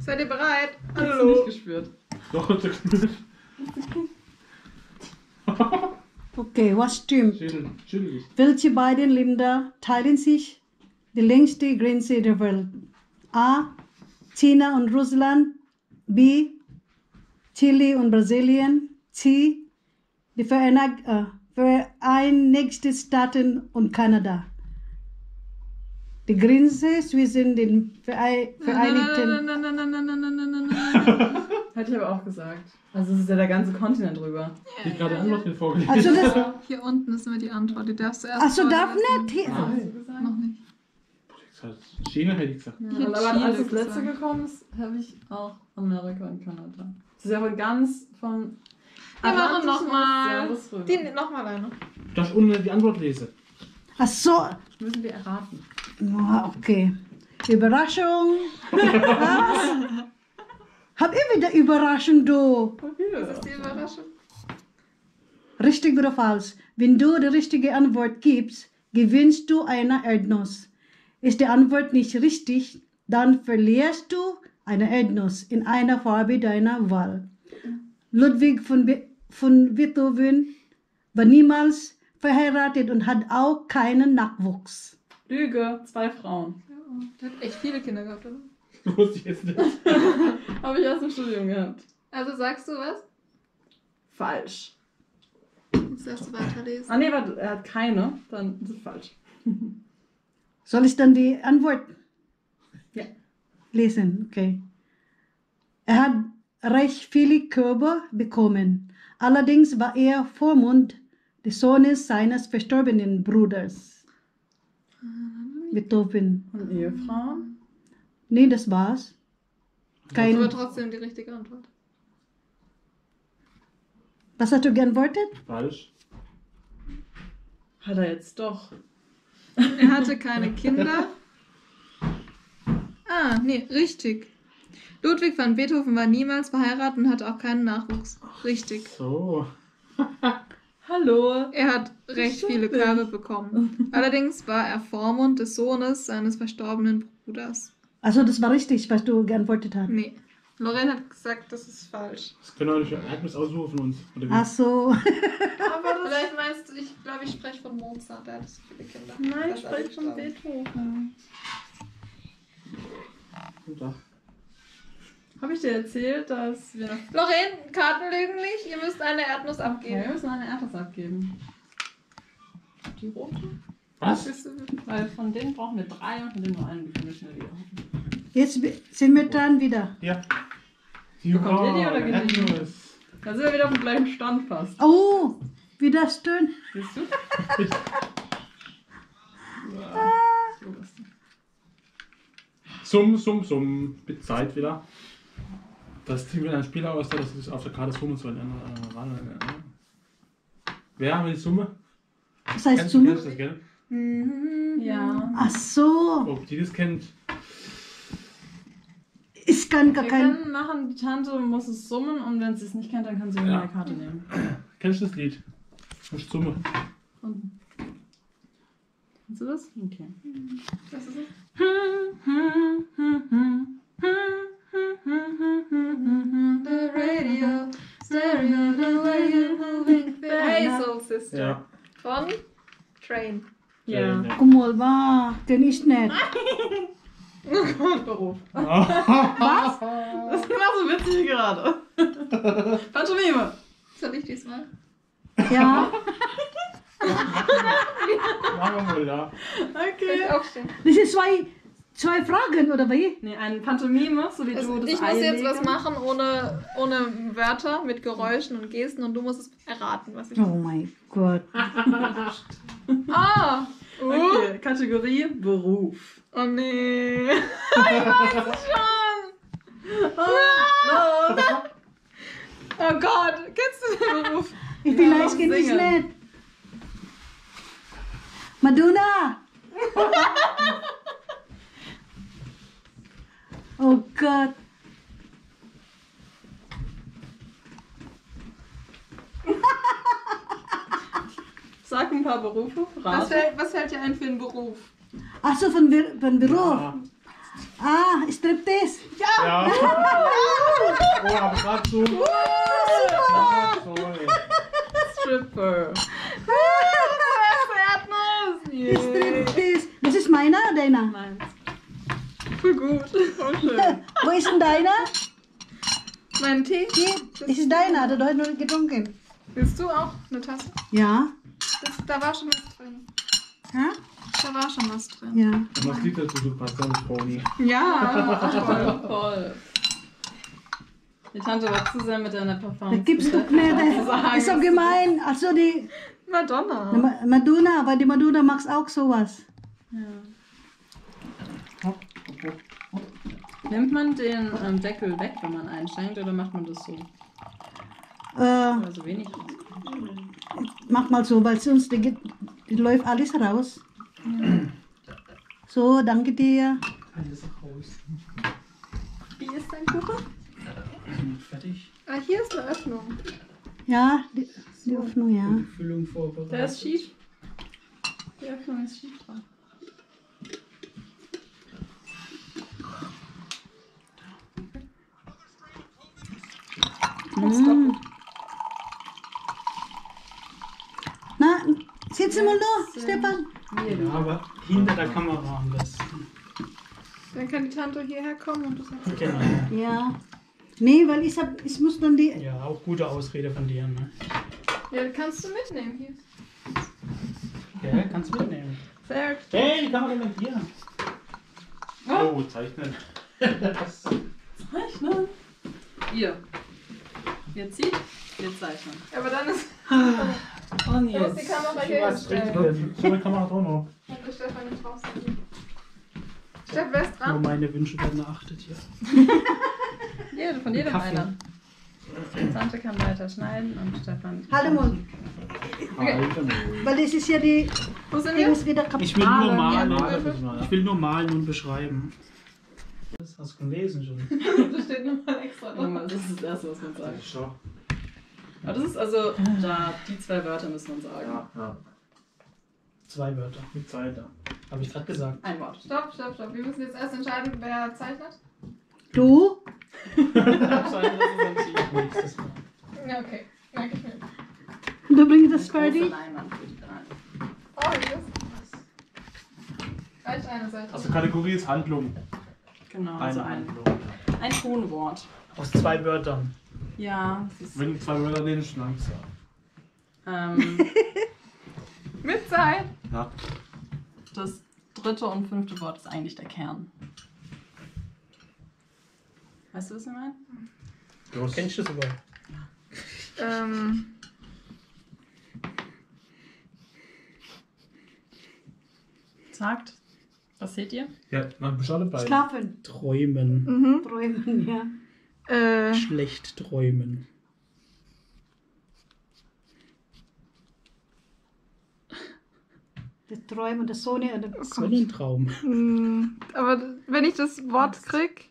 Seid ihr bereit? Hallo. Hast du nicht gespürt? Doch, hast du gespürt. Okay, was stimmt? Schön, welche beiden Länder teilen sich die längste Grenze der Welt? A. China und Russland. B. Chile und Brasilien. C. Die Vereinigten äh, Vereinigten Staaten und Kanada. Die Grenze zwischen den Vereinigten... Hätte ich aber auch gesagt. Also es ist ja der ganze Kontinent drüber. Ich habe gerade Antwort hier vorgelesen. Hier unten ist immer die Antwort. Die darfst du erst... Achso, darf nicht? Noch nicht. China hätte ich gesagt. Aber als das letzte gekommen ist, habe ich auch Amerika und Kanada. Das ist ja wohl ganz von... Wir machen nochmal. Nochmal eine. Dass ich unten die Antwort lese. Ach so. Müssen wir erraten. Oh, okay. Überraschung. Was? Hab ich wieder Überraschung, du. Was ist die Überraschung? Richtig oder falsch? Wenn du die richtige Antwort gibst, gewinnst du eine Erdnuss. Ist die Antwort nicht richtig, dann verlierst du eine Erdnuss in einer Farbe deiner Wahl. Ludwig von Be von Beethoven war niemals verheiratet und hat auch keinen Nachwuchs. Lüge, zwei Frauen. Ja, der hat echt viele Kinder gehabt, oder? Das wusste ich jetzt nicht. Habe ich erst im Studium gehabt. Also sagst du was? Falsch. Jetzt darfst du weiterlesen. Ah nee, warte, er hat keine, dann ist es falsch. Soll ich dann die Antwort ja. lesen? Okay. Er hat recht viele Körbe bekommen. Allerdings war er Vormund des Sohnes seines verstorbenen Bruders. Beethoven. Und Ehefrau? Nee, das war's. Kein... Das war trotzdem die richtige Antwort. Was hast du geantwortet? Falsch. Hat er jetzt doch. Er hatte keine Kinder. Ah, nee, richtig. Ludwig van Beethoven war niemals verheiratet und hatte auch keinen Nachwuchs. Ach, richtig. So. Hallo. Er hat recht viele Körbe bekommen. Allerdings war er Vormund des Sohnes seines verstorbenen Bruders. Also das war richtig, was du geantwortet hast. Nee. Lorraine hat gesagt, das ist falsch. Das können wir nicht Ereignis aussuchen von uns. Oder wie? Ach so. Aber vielleicht meinst du, ich glaube, ich spreche von Mozart. Der hat so viele Kinder. Nein, das ich spreche von Beethoven. Ja. Habe ich dir erzählt, dass wir... Lorraine, Karten lügen nicht. Ihr müsst eine Erdnuss abgeben. Ja, wir müssen eine Erdnuss abgeben. Die rote? Was? Weil von denen brauchen wir drei und von denen nur einen. Die können wir schnell wieder. Jetzt sind wir dran wieder. Ja. Bekommt oh, ihr die oder geht ihr die? Da sind wir wieder auf dem gleichen Stand fast. Oh, wie das stöhnt. Siehst du? Wow. Summ, summ, summ. Mit Zeit wieder. Das ziehen wir ein Spieler aus, das ist auf der Karte Summe zu ändern. Wer haben wir die Summe? Was heißt Summe? Kennst du das, gell? Mhm, ja. Ach so. Ob die das kennt. Ich kann gar kein... Wir können machen, die Tante muss es summen und wenn sie es nicht kennt, dann kann sie ja. eine Karte nehmen. Kennst du das Lied? Kannst du Summe? Und. Kennst du das? Okay. Das ist The radio, stereo, the way you're moving. Hazel Sister. Ja. Von Train. Ja. Guck mal, war, den ich nicht. Grundberuf. Was? Das ist genauso witzig wie gerade. Pantomime. Soll ich diesmal? Ja. Machen wir mal da. Okay. Das sind zwei, zwei Fragen, oder wie? Nee, ein Pantomime, so wie also du das Ich muss jetzt was machen ohne, ohne Wörter, mit Geräuschen und Gesten und du musst es erraten, was ich mache. Oh mein Gott. Ah! Okay, Kategorie Beruf. Oh nee. Ich weiß es schon. Oh, no. Oh Gott, kennst du den Beruf? Ich bin leicht nicht. Madonna. Oh Gott. Sag ein paar Berufe. Was fällt, was fällt dir ein für einen Beruf? Ach so, von, von Büro. Ja. Ah, Striptease. Ja! Ja. Oh, aber gerade so. Wow, super! Ja, Stripper. Das ist Erdnuss. Yeah. Striptease. Das ist meiner oder deiner? Nein. Voll gut. Voll schön. Wo ist denn deiner? Mein Tee? Tee? Das ist deiner, der hat nur getrunken. Willst du auch eine Tasse? Ja. Das, da war schon was drin. Hä? Da war schon was drin. Ja. Und was liegt dazu? Du passt an Pony. Ja, voll, voll. Die Tante war zu sehr mit deiner Performance. Da gibt's doch mehr. Ist doch gemein. Also die... Madonna. Ma Madonna, weil die Madonna macht auch sowas. Ja. Nimmt man den ähm, Deckel weg, wenn man einschenkt, oder macht man das so? Äh, also wenig raus. Mach mal so, weil sonst geht, läuft alles raus. Ja. So, danke dir. Alles raus. Wie ist dein Kuchen? Fertig. Ah, hier ist eine Öffnung. Ja, die, die Öffnung, ja. Die Füllung vorbereitet. Der ist schief. Die Öffnung ist schief dran. Mm. Na, sitzen mal da, Stefan. Ja, aber hinter der Kamera am besten. Dann kann die Tante hierher kommen und du sagst... Okay, ja. Ja. Nee, weil ich, hab, ich muss dann die... Ja, auch gute Ausrede von dir, ne? Ja, kannst du mitnehmen hier. Ja, kannst du mitnehmen. Sehr gut. Hey, die Kamera mit dir. Oh, oh zeichnen. Zeichnen. Ihr. Ihr zieht, ihr zeichnet. Aber dann ist... Oh nee, jetzt ist die Kamera hier hinstellen. Ich habe die Kamera dran noch. Und der Stefan nicht raus. Stefan, wer ist dran? Nur meine Wünsche werden erachtet hier. Jede, von jedem einer. Sante kann weiter schneiden und Stefan... Hallo Mund. Okay. Weil das ist ja die... Wo sind wir? Ich will nur malen. Ich will nur malen und beschreiben. Das hast du gelesen schon. Das steht nochmal extra drauf. Das ist das Erste, was man sagt. Schau. Aber das ist also, da, die zwei Wörter muss man sagen. Ja, ja. Zwei Wörter. Mit Zeit, ja. Habe ich gerade gesagt. Ein Wort. Stopp, stopp, stopp. Wir müssen jetzt erst entscheiden, wer zeichnet. Du? Anscheinend ist es natürlich nächstes Mal. Ja, okay. Danke schön. Du bringst das fertig? Oh, hier ist es. Reicht eine Seite. Also Kategorie ist Handlung. Genau, also ein, ein Tonwort. Aus zwei Wörtern. Ja. Wenn zwei Wörter den Schlangsam. Ähm. Mit Zeit. Ja. Das dritte und fünfte Wort ist eigentlich der Kern. Weißt du, was ich meine? Los. Kennst du sogar? Ja. Ähm. Sagt, was seht ihr? Ja, man beschadet beide. Schlafen. Träumen. Mhm. Träumen, ja. Äh, Schlecht träumen. Der Träumen, der Sonne, der oh, Sonnentraum. Mhm. Aber wenn ich das Wort krieg...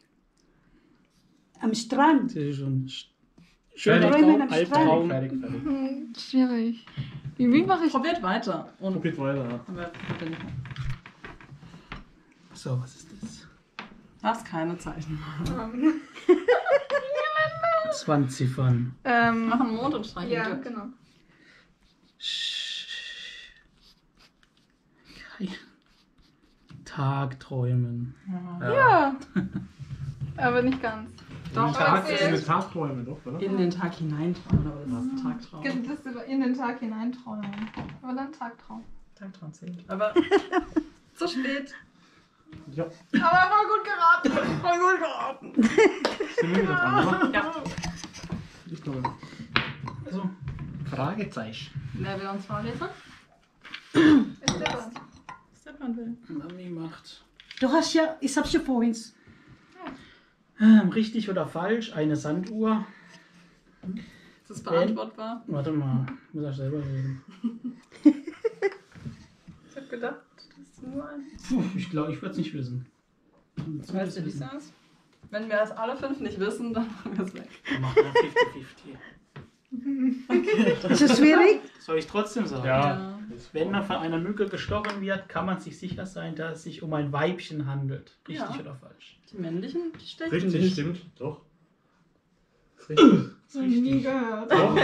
Am Strand. Das ist schon schön. Träumen am Strand. Fertig, fertig. Mhm. Schwierig. Wie, wie mache ich... Probiert weiter. Und Probiert weiter. Aber so, was ist das? Hast keine Zeichen. zwanzig von. Ähm, Machen Mond und streichen. Ja, Glück. Genau. Tagträumen. Ja. Ja. Aber nicht ganz. Doch, in den Tag, in den Tag träumen, doch, oder? In den Tag hineinträumen, aber das ist Tagtraum. Das in den Tag hineinträumen. Aber dann Tagtraum. Tagtraum zählt. Aber zu spät. Ja. Aber voll gut geraten. Voll gut geraten. Sind wir wieder dran, ja. Ich glaube. Also, Fragezeichen. Wer will uns vorlesen? Stefan. Stefan will. Mami macht. Du hast ja, ich hab's ja vorhin. Ja. Richtig oder falsch, eine Sanduhr. Ist das beantwortbar? Wenn, warte mal, ich muss ja selber reden. Ich hab gedacht. Puh, ich glaube, ich würde es nicht wissen. Weißt du, wie es ist? Wenn wir das alle fünf nicht wissen, dann machen wir es weg. Dann machen wir fünfzig fünfzig. Okay. Ist das schwierig? Soll ich trotzdem sagen? Ja. Ja. Wenn man von einer Mücke gestochen wird, kann man sich sicher sein, dass es sich um ein Weibchen handelt. Richtig ja. Oder falsch? Die männlichen die stechen richtig, nicht. Stimmt. Doch. Richtig. Das habe ich nie gehört. Doch. Hä?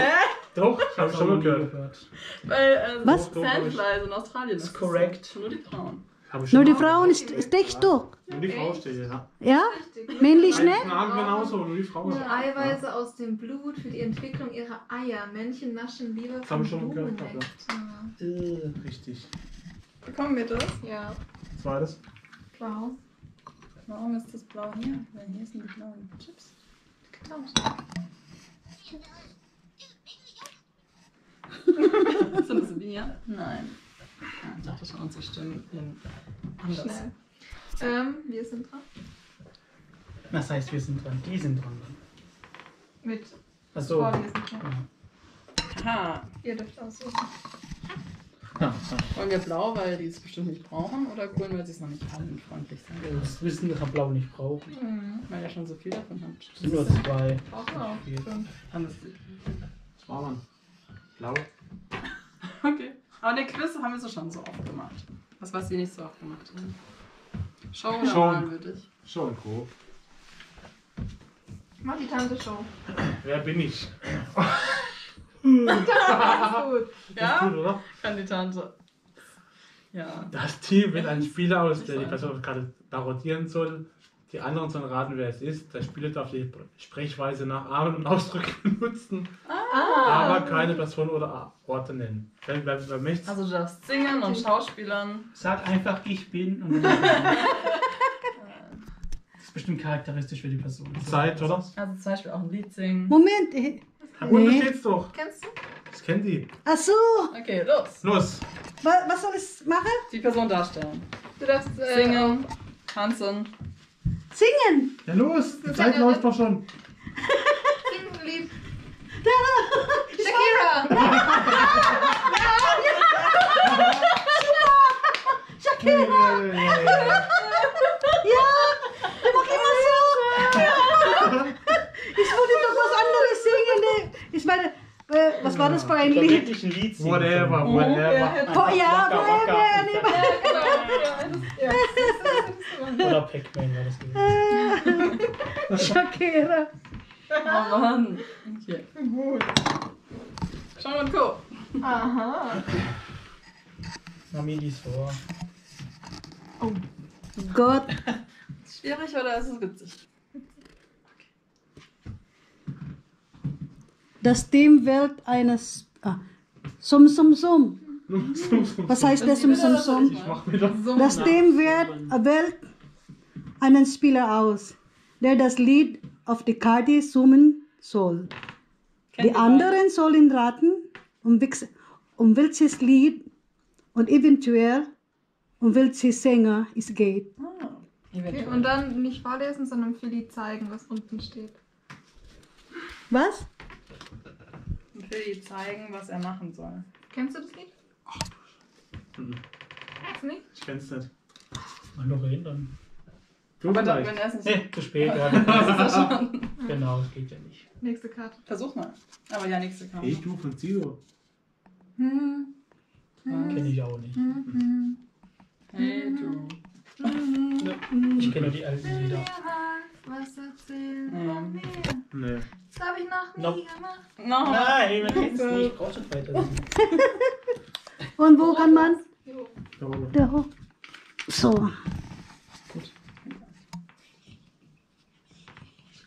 Doch, ich habe schon gehört. gehört. Weil, äh, was? Sandflies in Australien. Das ist korrekt. Nur die Frauen. Nur die Frauen stechst du? Nur die Frau steht, ja. Ja? Männlich, ne? Genauso, nur die Frauen. Die Eiweiße aus dem Blut für die Entwicklung ihrer Eier. Männchen naschen lieber vom Blumennektar. Richtig. Bekommen wir das? Ja. Zweites. Blau. Warum ist das blau hier? Weil hier sind die blauen Chips. Getauscht. Sind das Bier? Nein. Ja, ich dachte schon, unsere Stimmen sind anders. Ähm, wir sind dran. Was heißt, wir sind dran? Die sind dran. Mit. Achso. Vor, wir sind dran. Aha. Ihr dürft aussuchen. Ja, ja. Wollen wir blau, weil die es bestimmt nicht brauchen? Oder grün, weil sie es noch nicht allen freundlich sind? Ja, das wissen, dass wir blau nicht brauchen. Mhm. Weil ihr schon so viel davon habt. Nur zwei. Brauchen wir auch. Das war man. Blau. Okay. Aber den Quiz haben wir so schon so oft gemacht. Was weiß ich nicht so oft gemacht haben. Show oder Mann, würde ich. Show und Co. Mach die Tante Show. Wer bin ich? Das ist gut. Ja? Ist gut, oder? Kann die Tante. Ja. Das Team wird einen Spieler aus, der die Person gerade rotieren soll. Die anderen sollen raten, wer es ist. Der Spieler darf die Sprechweise nachahmen und Ausdrücke benutzen, ah. aber keine Person oder Orte nennen. Wenn, wenn, wenn mich also du darfst singen und schauspielern. Sag einfach, ich bin. Und das ist bestimmt charakteristisch für die Person. Zeit, oder? Also zum Beispiel auch ein Lied singen. Moment. Äh, und nee. Du stehst doch. Kennst du? Das kennt die. Ach so. Okay, los. Los. Was soll ich machen? Die Person darstellen. Du darfst äh, singen, tanzen. Singen! Ja los, die Zeit läuft doch schon. Singen ein Lied. Shakira! Shakira! Ja! Mach immer ein Lied. Ich ein Lied singen. Whatever, whatever. whatever. Ja, whatever. Genau. Oder Pac-Man war das gewesen. Shakira. Oh Mann. Okay. Gut. Schau und Co. Aha. Mami, lies vor. Oh Gott. Ist schwierig oder ist es witzig? Das Team wählt eines. Ah, Sum Sum Sum. Was heißt das Sum Sum Sum? Das Team wählt, wählt einen Spieler aus, der das Lied auf die Karte summen soll. Die anderen sollen raten, um, um welches Lied und eventuell um welches Sänger es geht. Ah, okay, und dann nicht vorlesen, sondern für die zeigen, was unten steht. Was? Für die zeigen, was er machen soll. Kennst du das Lied? Ach du Scheiße. Kennst du nicht? Ich kenn's nicht. Mach noch erinnern. Du Aber dann, wenn er es nicht... Nee, zu spät, ja. Das ist schon. Genau, das geht ja nicht. Nächste Karte. Versuch mal. Aber ja, nächste Karte. Hey, du von Zero. Hm. hm. Kenn ich auch nicht. Hm. Hm. Hey, du. Hm. Ne. Ich kenne die alten Lieder. Was erzählen von ja. mir? Nee. Das habe ich noch nie nope. gemacht. No. Nein, man kennt es nicht. Brauchst du weiter. Und wo kann man? Da oben. Da hoch. So. Gut.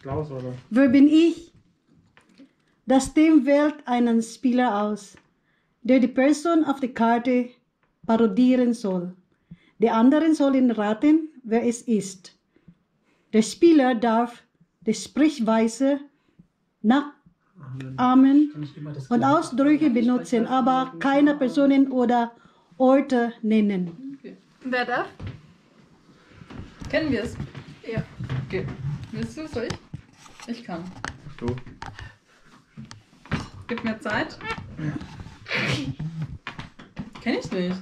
Klaus, oder? Wer bin ich? Das Team wählt einen Spieler aus, der die Person auf der Karte parodieren soll. Die anderen sollen raten, wer es ist. Der Spieler darf die Sprechweise nachahmen und Ausdrücke benutzen, aber keine Personen oder Orte nennen. Okay. Wer darf? Kennen wir es? Ja. Okay. Willst du es durch? Ich kann. Du. Gib mir Zeit. Ja. Kenn ich nicht.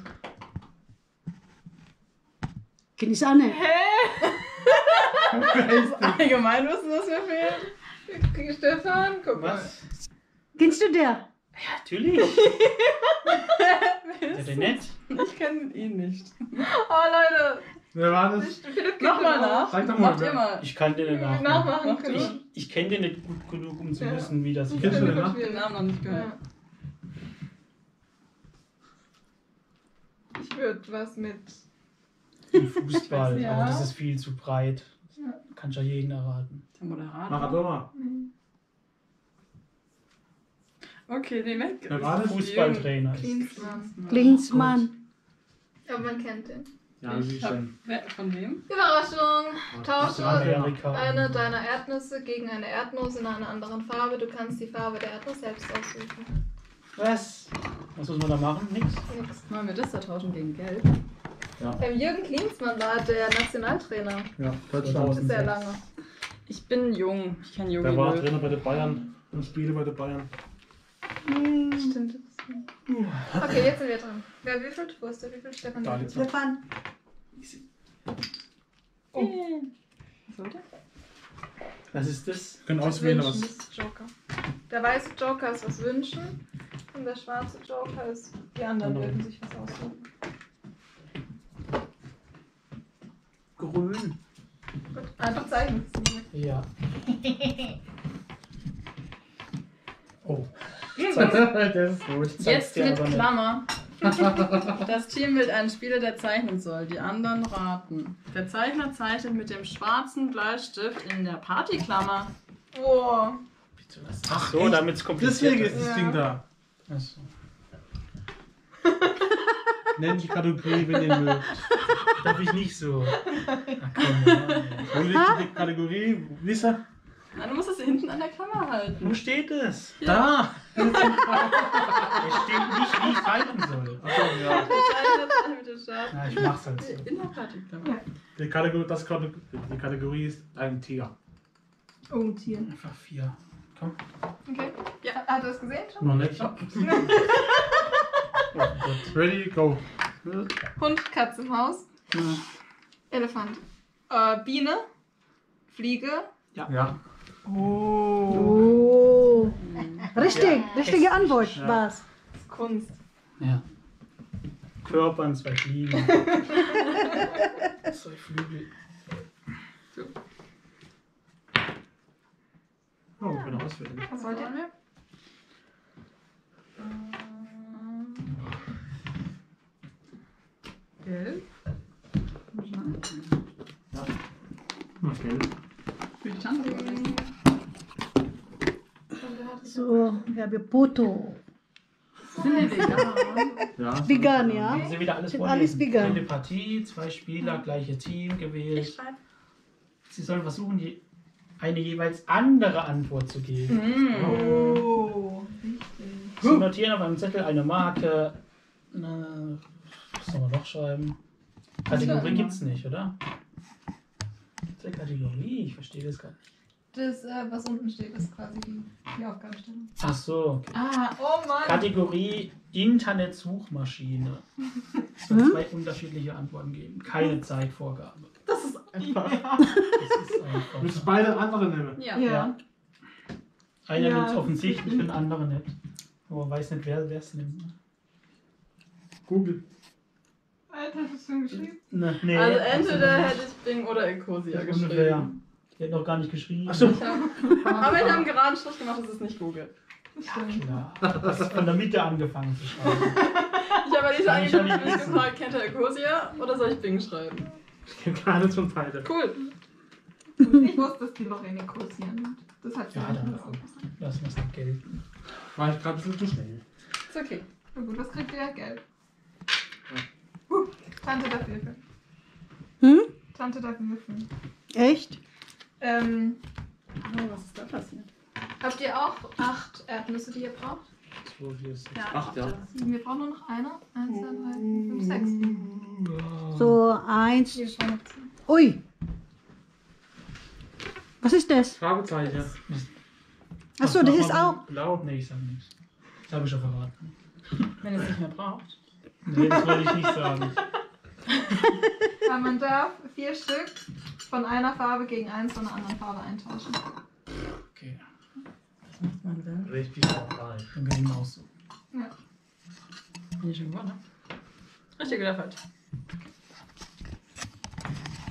Kenn ich auch nicht. Hä? Allgemeinwissen, das mir fehlt. Stefan, guck mal. Kennst du der? Ja, natürlich. Ist der nett? Ich kenne ihn nicht. Oh, Leute. Wer war das? Nochmal nach. Sag doch mal. Immer. Ich kann den nachmachen. nachmachen ich ich kenne den nicht gut genug, um zu ja. wissen, wie das ist. Ich habe den Namen noch nicht gehört. Ja. Ich würde was mit... Im Fußball, weiß, ja. aber das ist viel zu breit. Ja. Kannst ja jeden erraten. Der Moderator. Maradona. Okay, den weg. Wer war der Fußballtrainer? Klinsmann. Klinsmann. Ja, man kennt den. Ja, ich hab, von wem? Überraschung. Tausche eine deiner Erdnüsse gegen eine Erdnuss in einer anderen Farbe. Du kannst die Farbe der Erdnuss selbst aussuchen. Was? Was muss man da machen? Nix? Nix. Wollen wir das da tauschen gegen Gelb? Ja. Beim Jürgen Klinsmann war der Nationaltrainer. Ja, Deutschland. Sehr lange. Ich bin jung, ich kenne Jogi Löw. Der war Löw. Trainer bei den Bayern und Spiele bei den Bayern. Hm. Stimmt. Okay, jetzt sind wir dran. Wer würfelt? Wo ist der Würfel? Stefan. Da liegt Stefan. Oh. Was soll der? Was ist das? Können auswählen was. Joker. Der weiße Joker ist was wünschen und der schwarze Joker ist, die anderen oh würden sich was aussuchen. Grün. Gut, einfach zeigen. Ja. Oh. Das ist gut. Jetzt mit Klammer. Das Team wählt einen Spieler, der zeichnen soll. Die anderen raten. Der Zeichner zeichnet mit dem schwarzen Bleistift in der Partyklammer. Oh. Bitte, was? Ach so, damit es kompliziert ist. Deswegen ist das Ding da. Ach so. Nenn die Kategorie, wenn ihr mögt. Darf ich nicht so. Ach komm, ja. Wo liegt die Kategorie? Lisa? Nein, du musst das hinten an der Klammer halten. Wo steht es? Ja. Da! Es steht nicht, wie ich halten soll. Achso, ja. Ja, ich mach's halt so. In der Partyklammer. Die Kategorie, das Kategorie, die Kategorie ist ein Tier. Oh, ein Tier. Einfach vier. Komm. Okay. Ja, hast du das gesehen schon? Noch nicht. Oh. Ready, go. Hund, Katze im Haus. Ja. Elefant. Äh, Biene. Fliege. Ja. ja. Oh. oh. Richtig, ja. richtige Antwort. Ja. War's. Kunst. Ja. Körpern zwei Fliegen. Zwei Flügel. So. Oh, ich bin auswählen. Was wollt ihr mir? Gelb. Ja. Noch gelb. Für die Tante. So, wir haben Poto. Sind die vegan? Ja, vegan, ja. Sind ja. Wieder alles, sind alles vegan. Eine Partie, zwei Spieler, gleiche Team gewählt. Ich schreibe. Sie sollen versuchen, die eine jeweils andere Antwort zu geben. Mm. Oh. Sie notieren auf einem Zettel eine Marke. Na, was soll man noch schreiben? Kategorie gibt es nicht, oder? Gibt es eine Kategorie? Ich verstehe das gar nicht. Das, äh, was unten steht, ist quasi die Aufgabenstellung. Ach so. Okay. Ah, oh Mann. Kategorie Internet-Suchmaschine. Es wird hm? zwei unterschiedliche Antworten geben. Keine Zeitvorgabe. Das ist einfach. Ja. Das ist einfach. Willst du beide andere nehmen? Ja. ja. ja. Einer nimmt es offensichtlich und der andere nicht. Aber man weiß nicht, wer es nimmt. Google. Alter, hast du es denn geschrieben? Na, nee, also entweder hätte ich Bing oder Ecosia geschrieben. Wer. Die hat noch gar nicht geschrieben. Ach so. ich hab, aber wir haben gerade einen Schluss gemacht, das ist nicht Google. Ja, klar. Das ist von der Mitte angefangen zu schreiben. Ich habe nicht angefangen, ich habe gefragt, kennt ihr Ecosia oder soll ich Bing schreiben? Ich kenne gar nichts von beide. Cool. Ich wusste, dass die Lorraine Ecosia nimmt. Das hat sie ja nicht so. Lass uns das gelten. War ich gerade ein bisschen zu schnell. Ist okay. Na gut, was kriegt ihr? Geld. Ja. Uh, Tante darf würfeln. Hm? Tante darf würfeln. Echt? Ähm, oh, was ist da passiert? Habt ihr auch acht Erdnüsse, die ihr braucht? zwei, vier, sechs, ja, acht, ja. sieben. Wir brauchen nur noch eine. eins, zwei, drei, vier, fünf, sechs. So, eins. Ui! Was ist das? Fragezeichen. Achso, das ist auch. Blau? Nee, ich sag nichts. Das habe ich schon verraten. Wenn ihr es nicht mehr braucht. Nee, das wollte ich nicht sagen. Weil man darf vier Stück von einer Farbe gegen eins von einer anderen Farbe eintauschen. Okay. Was macht man dann? Richtig normal. Dann kann ich mal aussuchen. Ja. Bin ich schon gewonnen? Richtig oder falsch?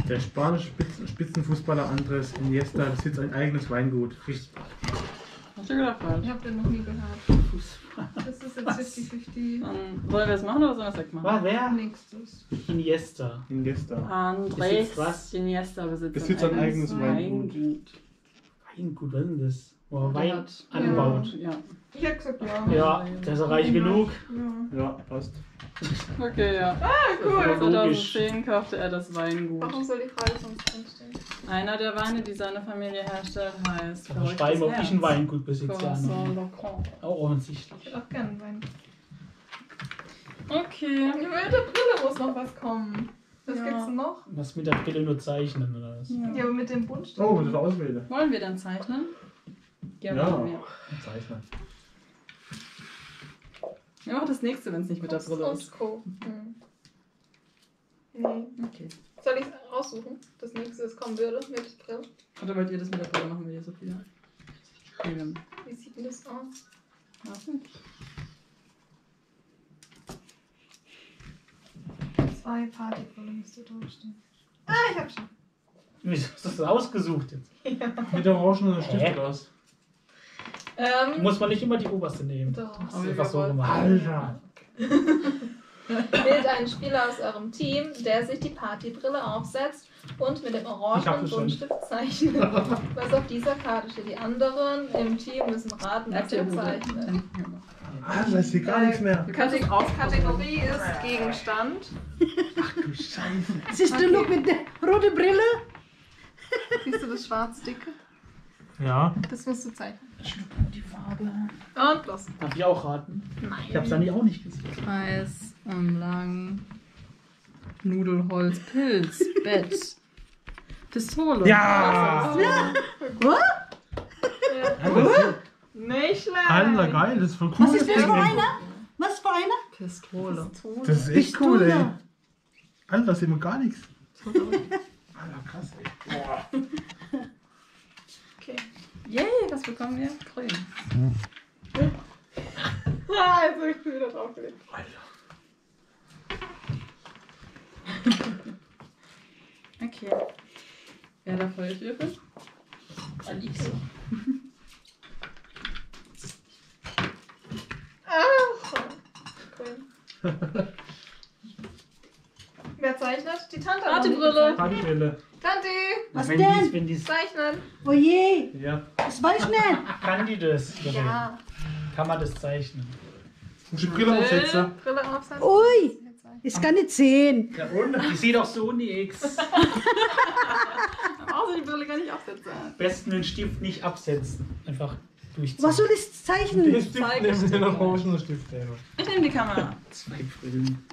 Der spanische Spitzenfußballer Andres Iniesta besitzt ein eigenes Weingut. Fußball. Richtig oder falsch? Ich hab den noch nie gehört. Fußball. Das ist jetzt fünfzig fünfzig. Sollen wir das machen oder sollen wir das wegmachen? Was, wer? Nächstes. Iniesta. Iniesta. Andres was? Iniesta besitzt, besitzt ein eigenes Weingut. Weingut, was ist das? Wo er Wein anbaut. Ja. Ich hab gesagt, ja. Ja, der ist reich genug. Ja. Ja, passt. Okay, ja. Ah, cool. zwanzig zehn kaufte er das Weingut. Warum soll die Frage sonst drinstehen? Einer der Weine, die seine Familie herstellt, heißt verrücktes Herz. Ich ein Weingut besitzt. Auch offensichtlich. Ich hätte auch gerne ein Weingut. Okay. Und mit der Brille muss noch was kommen. Was ja. gibt's denn noch? Was mit der Brille nur zeichnen oder was? Ja, ja, aber mit dem Buntstift. Oh, das auswählen. Wollen wir dann zeichnen? Ja, ja. Wollen wir. Zeichnen. Wir machen das nächste, wenn es nicht mit der Brille ist. Co. Hm. Nee. Okay. Soll ich es aussuchen? Das nächste, das kommen würde mit Brille. Oder wollt ihr das mit der Brille machen, wir hier so viel? Okay. Wie sieht denn das aus? Weiß nicht. Zwei Partybrillen müsste draufstehen. Ah, ich hab schon. Wieso hast du das ausgesucht jetzt? Ja. Mit der orangenen Stift aus. Ähm, Muss man nicht immer die oberste nehmen. Doch. Das ist einfach so gemacht. Alter! Wählt einen Spieler aus eurem Team, der sich die Partybrille aufsetzt und mit dem orangenen Buntstift zeichnet. Was auf dieser Karte steht. Die anderen im Team müssen raten, was sie zeichnen. Alter, das ist gar nichts mehr. Kategorie ist Gegenstand. Ach du Scheiße. Siehst du noch mit der roten Brille? Siehst du das schwarz-dicke? Ja. Das musst du zeichnen. Die Farbe. Und los. Darf ich auch raten? Nein. Ich hab's eigentlich auch nicht gesehen. Kreis, Umlang, Nudelholz, Pilz, Bett, Pistole. Ja! Was? Ja. Ja. Ja. Nicht schlecht. Alter, geil, das ist voll cool. Was ist das für eine? Was für eine? Pistole. Pistole. Das ist echt Pistole. Cool, ey. Alter, das sieht man gar nichts. Alter, krass, ey. Boah. Okay. Yay, yeah, was bekommen wir? Grün. Hm. Ah, jetzt habe ich mir das aufgelegt. Alter. Okay. Wer hat da volles Würfel? Dann liegst du. Ah, cool. Wer zeichnet? Die Tante. Tantebrille. Tantebrille. Tante! Was wenn denn? Dies, wenn dies... Zeichnen. Oh je! Ja. Das war schnell! Kann die das? Ja. Kann man das zeichnen? Muss ich Brille aufsetzen? Brille aufsetzen. Ui! Ich kann nicht sehen. Ja, und? Ich sehe doch so nix. Außer die Brille kann ich aufsetzen. Am besten den Stift nicht absetzen. Einfach durchziehen. Was soll das zeichnen? Den Stift nehmen, den orangenen Stift nehmen. Ich nehme die Kamera. Zwei Brillen.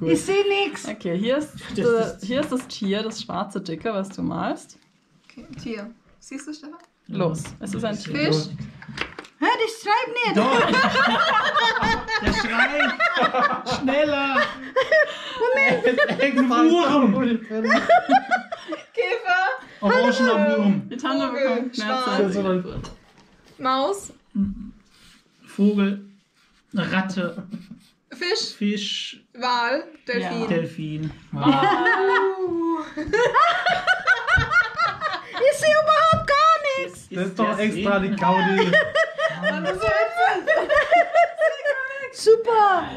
Cool. Ich sehe nichts. Okay, hier ist das, das, hier ist das Tier, das schwarze Dicke, was du malst. Okay, Tier. Siehst du, Stefan? Los, es ist ein Tier. Fisch. Hör, ich schreib nicht. Doch. Der schreit. Schneller. Moment. Käfer. Orangener Wurm. Die Tante bekommt Schmerzen. Maus. Vogel. Ratte. Fisch. Fisch. Wal. Delfin. Ja. Delfin. Wal. Wow. Ich sehe überhaupt gar nichts. Ist, ist das ist doch extra die Gaudi. Super.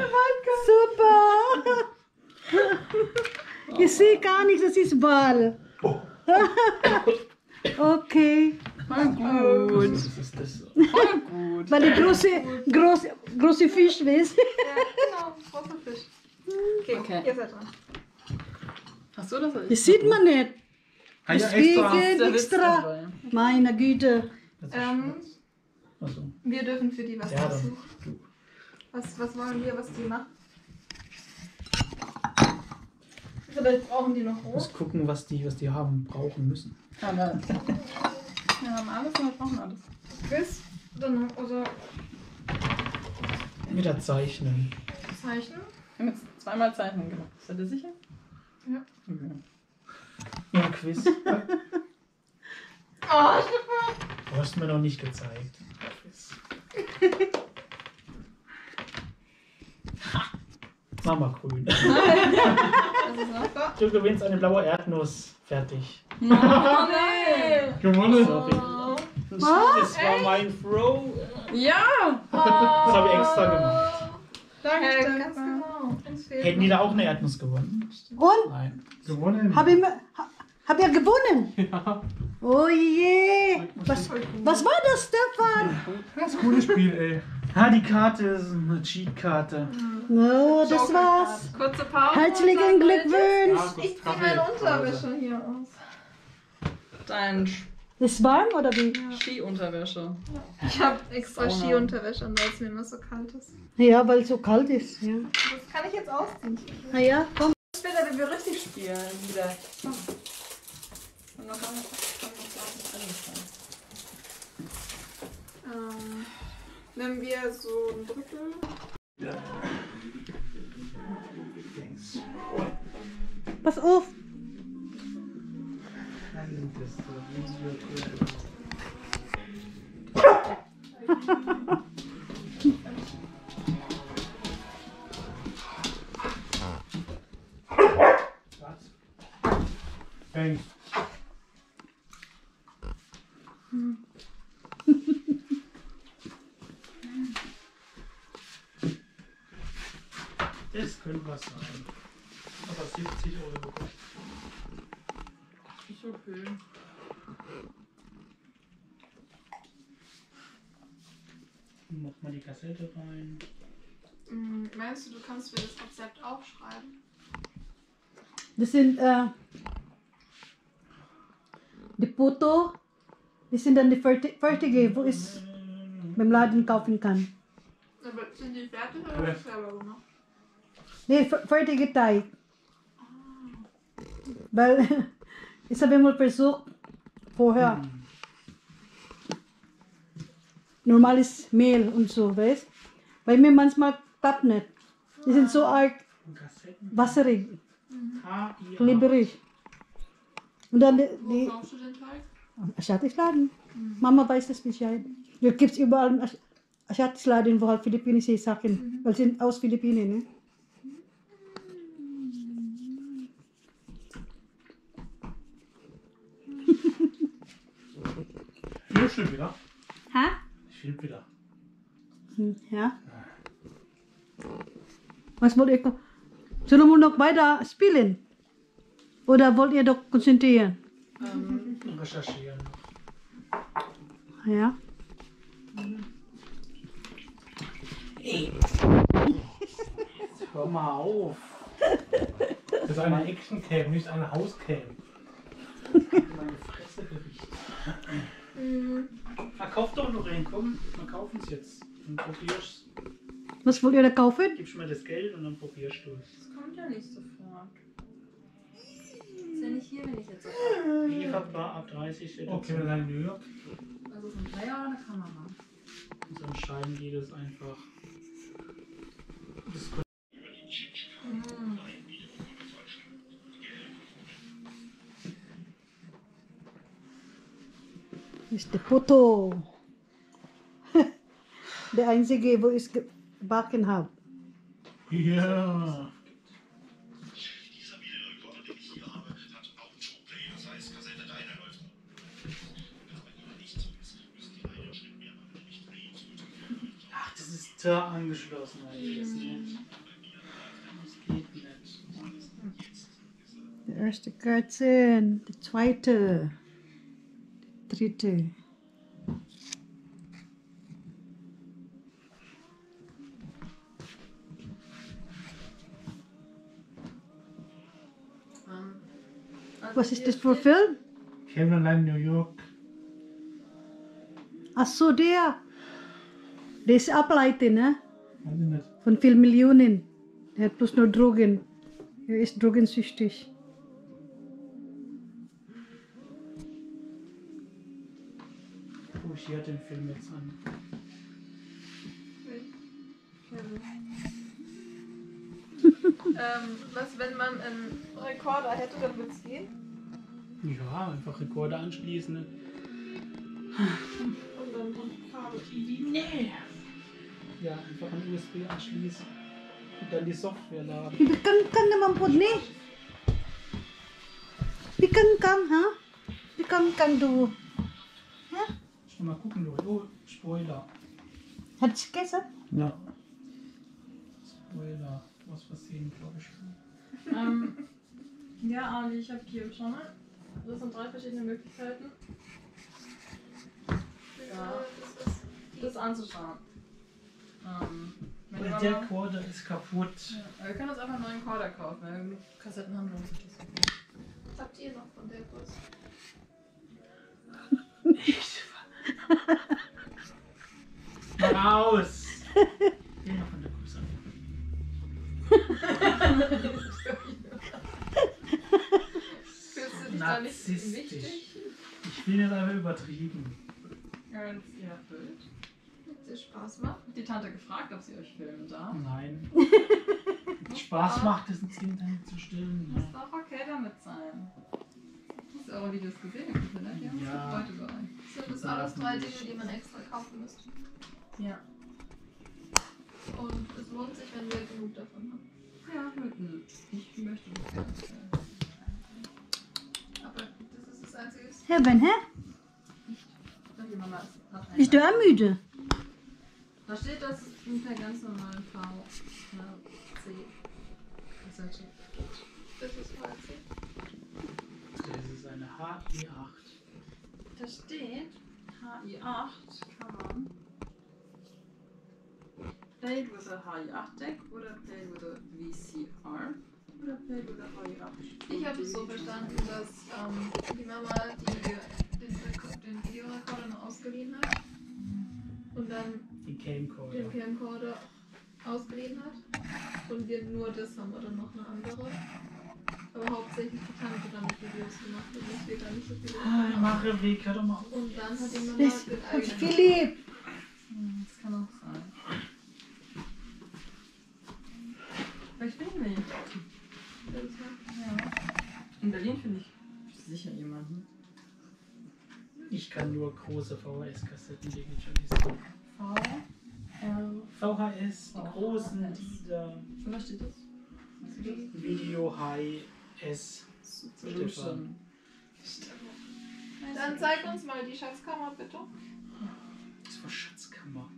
Super. Ich sehe gar nichts, das ist Wal. Okay. Voll gut. Was ist das? Voll gut. Weil die große, große, große Fisch, weißt du? Ja, genau, großer Fisch. Okay, okay, ihr seid dran. Hast du das? Das sieht man nicht. Deswegen extra. extra. Meine Güte. Ähm, wir dürfen für die was ja, aussuchen. Was, was wollen wir, was die machen? Vielleicht brauchen die noch rot. Muss gucken, was die, was die haben, brauchen müssen. Aber wir haben alles und wir brauchen alles. Bis dann, oder? Wieder zeichnen. Zeichnen? Wir haben jetzt zweimal Zeichnen gemacht. Seid ihr sicher? Ja. Okay. Ja, Quiz. Oh, super. Du hast mir noch nicht gezeigt. Mach mal grün. Du gewinnst eine blaue Erdnuss. Fertig. No, nein! Gewonnen! Sorry. Das war mein Throw. Ja! Das habe ich extra gemacht. Danke, äh, ganz genau. Hätten die da auch eine Erdnuss gewonnen? Und? Nein. Gewonnen. Hab ich, hab ich gewonnen? Ja. Oh je! Was, was war das, Stefan? Das gute Spiel, ey. Ah, die Karte ist eine Cheat-Karte. No, das war's. Kurze Pause. Herzlichen Glückwunsch. Ich zieh meine Unterwäsche hier aus. Dein ist warm oder wie? Ja. Skiunterwäsche. Ich habe extra Skiunterwäsche an, weil es mir immer so kalt ist. Ja, weil es so kalt ist. Ja. Das kann ich jetzt ausziehen. Na ja, komm. Später, wenn wir richtig spielen wieder. Komm. Und dann kann man das alles ähm, nehmen wir so ein Drittel. Ja. Pass auf! Hey. Das könnte was sein. Aber siebzig Euro. Das ist okay. Mach mal die Kassette rein. Mhm, meinst du, du kannst mir das Rezept aufschreiben? Das sind äh, die Foto, das sind dann die fertige, wo ich beim Laden kaufen kann. Aber sind die fertig oder selber gemacht? Nee, fertige Teig. Ah. Weil ich habe mal versucht vorher. Hm. Normales Mehl und so, weißt du? Weil mir manchmal klappt nicht. Die sind so arg wasserig, kleberig. Und dann die, die, wo kaufst du den Teig? Am Aschatiksladen. Mhm. Mama weiß das Bescheid. Da gibt es überall Schatzladen, wo halt philippinische Sachen, weil sie sind aus Philippinen, ne? Ich schieb wieder. Hä? Ich schieb wieder. Ja. Was wollt ihr? Sollen wir noch weiter spielen? Oder wollt ihr doch konzentrieren? Ähm, recherchieren. Ja. Hör mal auf. Das ist eine Action-Cam, nicht eine Hauscam. Meine Fresse Gericht. Verkauf doch noch einen, komm, wir kaufen es jetzt. Dann probierst du es. Was wollt ihr da kaufen? Gibst mir das Geld und dann probierst du es. Das kommt ja nicht sofort. Ist ja nicht hier, wenn ich jetzt sofort. Ich hab da ab dreißig. Okay, dann eine Höhe. Also so ein Dreier oder eine Kamera? Und so entscheiden die das einfach. Das ist der Foto. Der einzige, wo ich gebacken habe. Ja. Dieser Videorekorder, den ich hier habe, hat Audio-Play, das heißt Kassette drei läuft. Wenn das nicht so ist, müssen die einen Schritt mehr machen, nämlich Play. Ach, das ist da angeschlossen. Jetzt, ne? Das geht nicht. Der erste Kerzen, der zweite. Dritte. Was ist das für ein Film? Caroline, New York. Ach so, der. Der ist ableiten, ne? Von vielen Millionen. Er hat bloß nur Drogen. Er ist drogensüchtig. Ich hört den Film jetzt an. ähm, was, wenn man einen Rekorder hätte, dann würde es gehen? Ja, einfach Rekorder anschließen. Ne? Und dann Kabel T V. Nee! Ja, einfach an U S B anschließen. Und dann die Software laden. Wie kann kann man Brot nicht? Wie kann kann, ha? Wie kann kann du? Mal gucken, Lori. Oh, Spoiler. Hat es gegessen? Ja. Spoiler. Was passiert, glaube ich. ähm, ja, Ali, ich habe hier schon mal. Das sind drei verschiedene Möglichkeiten. Ja, das, ist, das anzuschauen. Ähm, Weil der Korder ist kaputt. Ja, wir können uns einfach einen neuen Korder kaufen, weil Kassetten haben wir uns nicht. Was habt ihr noch von der Kurs? Nicht. Raus! Geh noch von der Grüße. Fühlst du dich da nicht wichtig? Ich bin jetzt einfach übertrieben. Ja, wenn es ihr erfüllt, wenn es Spaß macht. Hat die Tante gefragt, ob sie euch filmen darf? Nein. Spaß macht es, ins Internet zu stellen. Muss doch okay damit sein. Hast du eure Videos gesehen? Wir haben uns gefreut über euch. Sind das alles drei Dinge, die man extra kaufen müsste? Ja. Und es lohnt sich, wenn wir genug davon haben. Ja, mitten. Ich möchte nicht mehr. Aber das ist das Einzige. Herr Ben, hä? Ist du auch müde? Da steht, dass es mit der ganz normalen V C Gesellschaft geht. Das ist V C. Das ist eine H I acht. Da steht H I acht, kann man Play with a H I acht Deck oder Play with a V C R oder Play with a H I acht. Ich habe es so verstanden, dass ähm, die Mama die, den, den Videorekorder noch ausgeliehen hat und dann die Camcorder. den Camcorder ausgeliehen hat und wir nur das haben oder noch eine andere. Aber hauptsächlich die Tante damit Videos gemacht und ich will gar nicht so viel. Ah, ich mache Weg, hör doch mal auf. Und dann hat die Mama den eigenen. Philipp! Das kann auch sein. Aber ich finde nicht. Ja. In Berlin finde ich sicher jemanden. Ich kann nur große V H S-Kassetten digitalisieren. V? V H S, die großen, die da. Möchte das? Video High S. Stefan. Dann zeig uns mal die Schatzkammer, bitte. Das war Schatzkammer.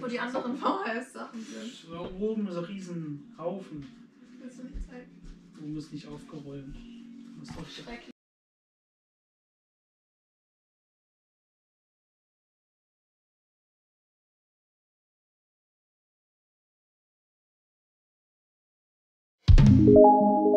Wo die anderen V H S-Sachen sind. Da oben ist ein riesen Haufen. Willst du nicht zeigen? Oben ist nicht aufgeräumt. Schrecklich. Thank you.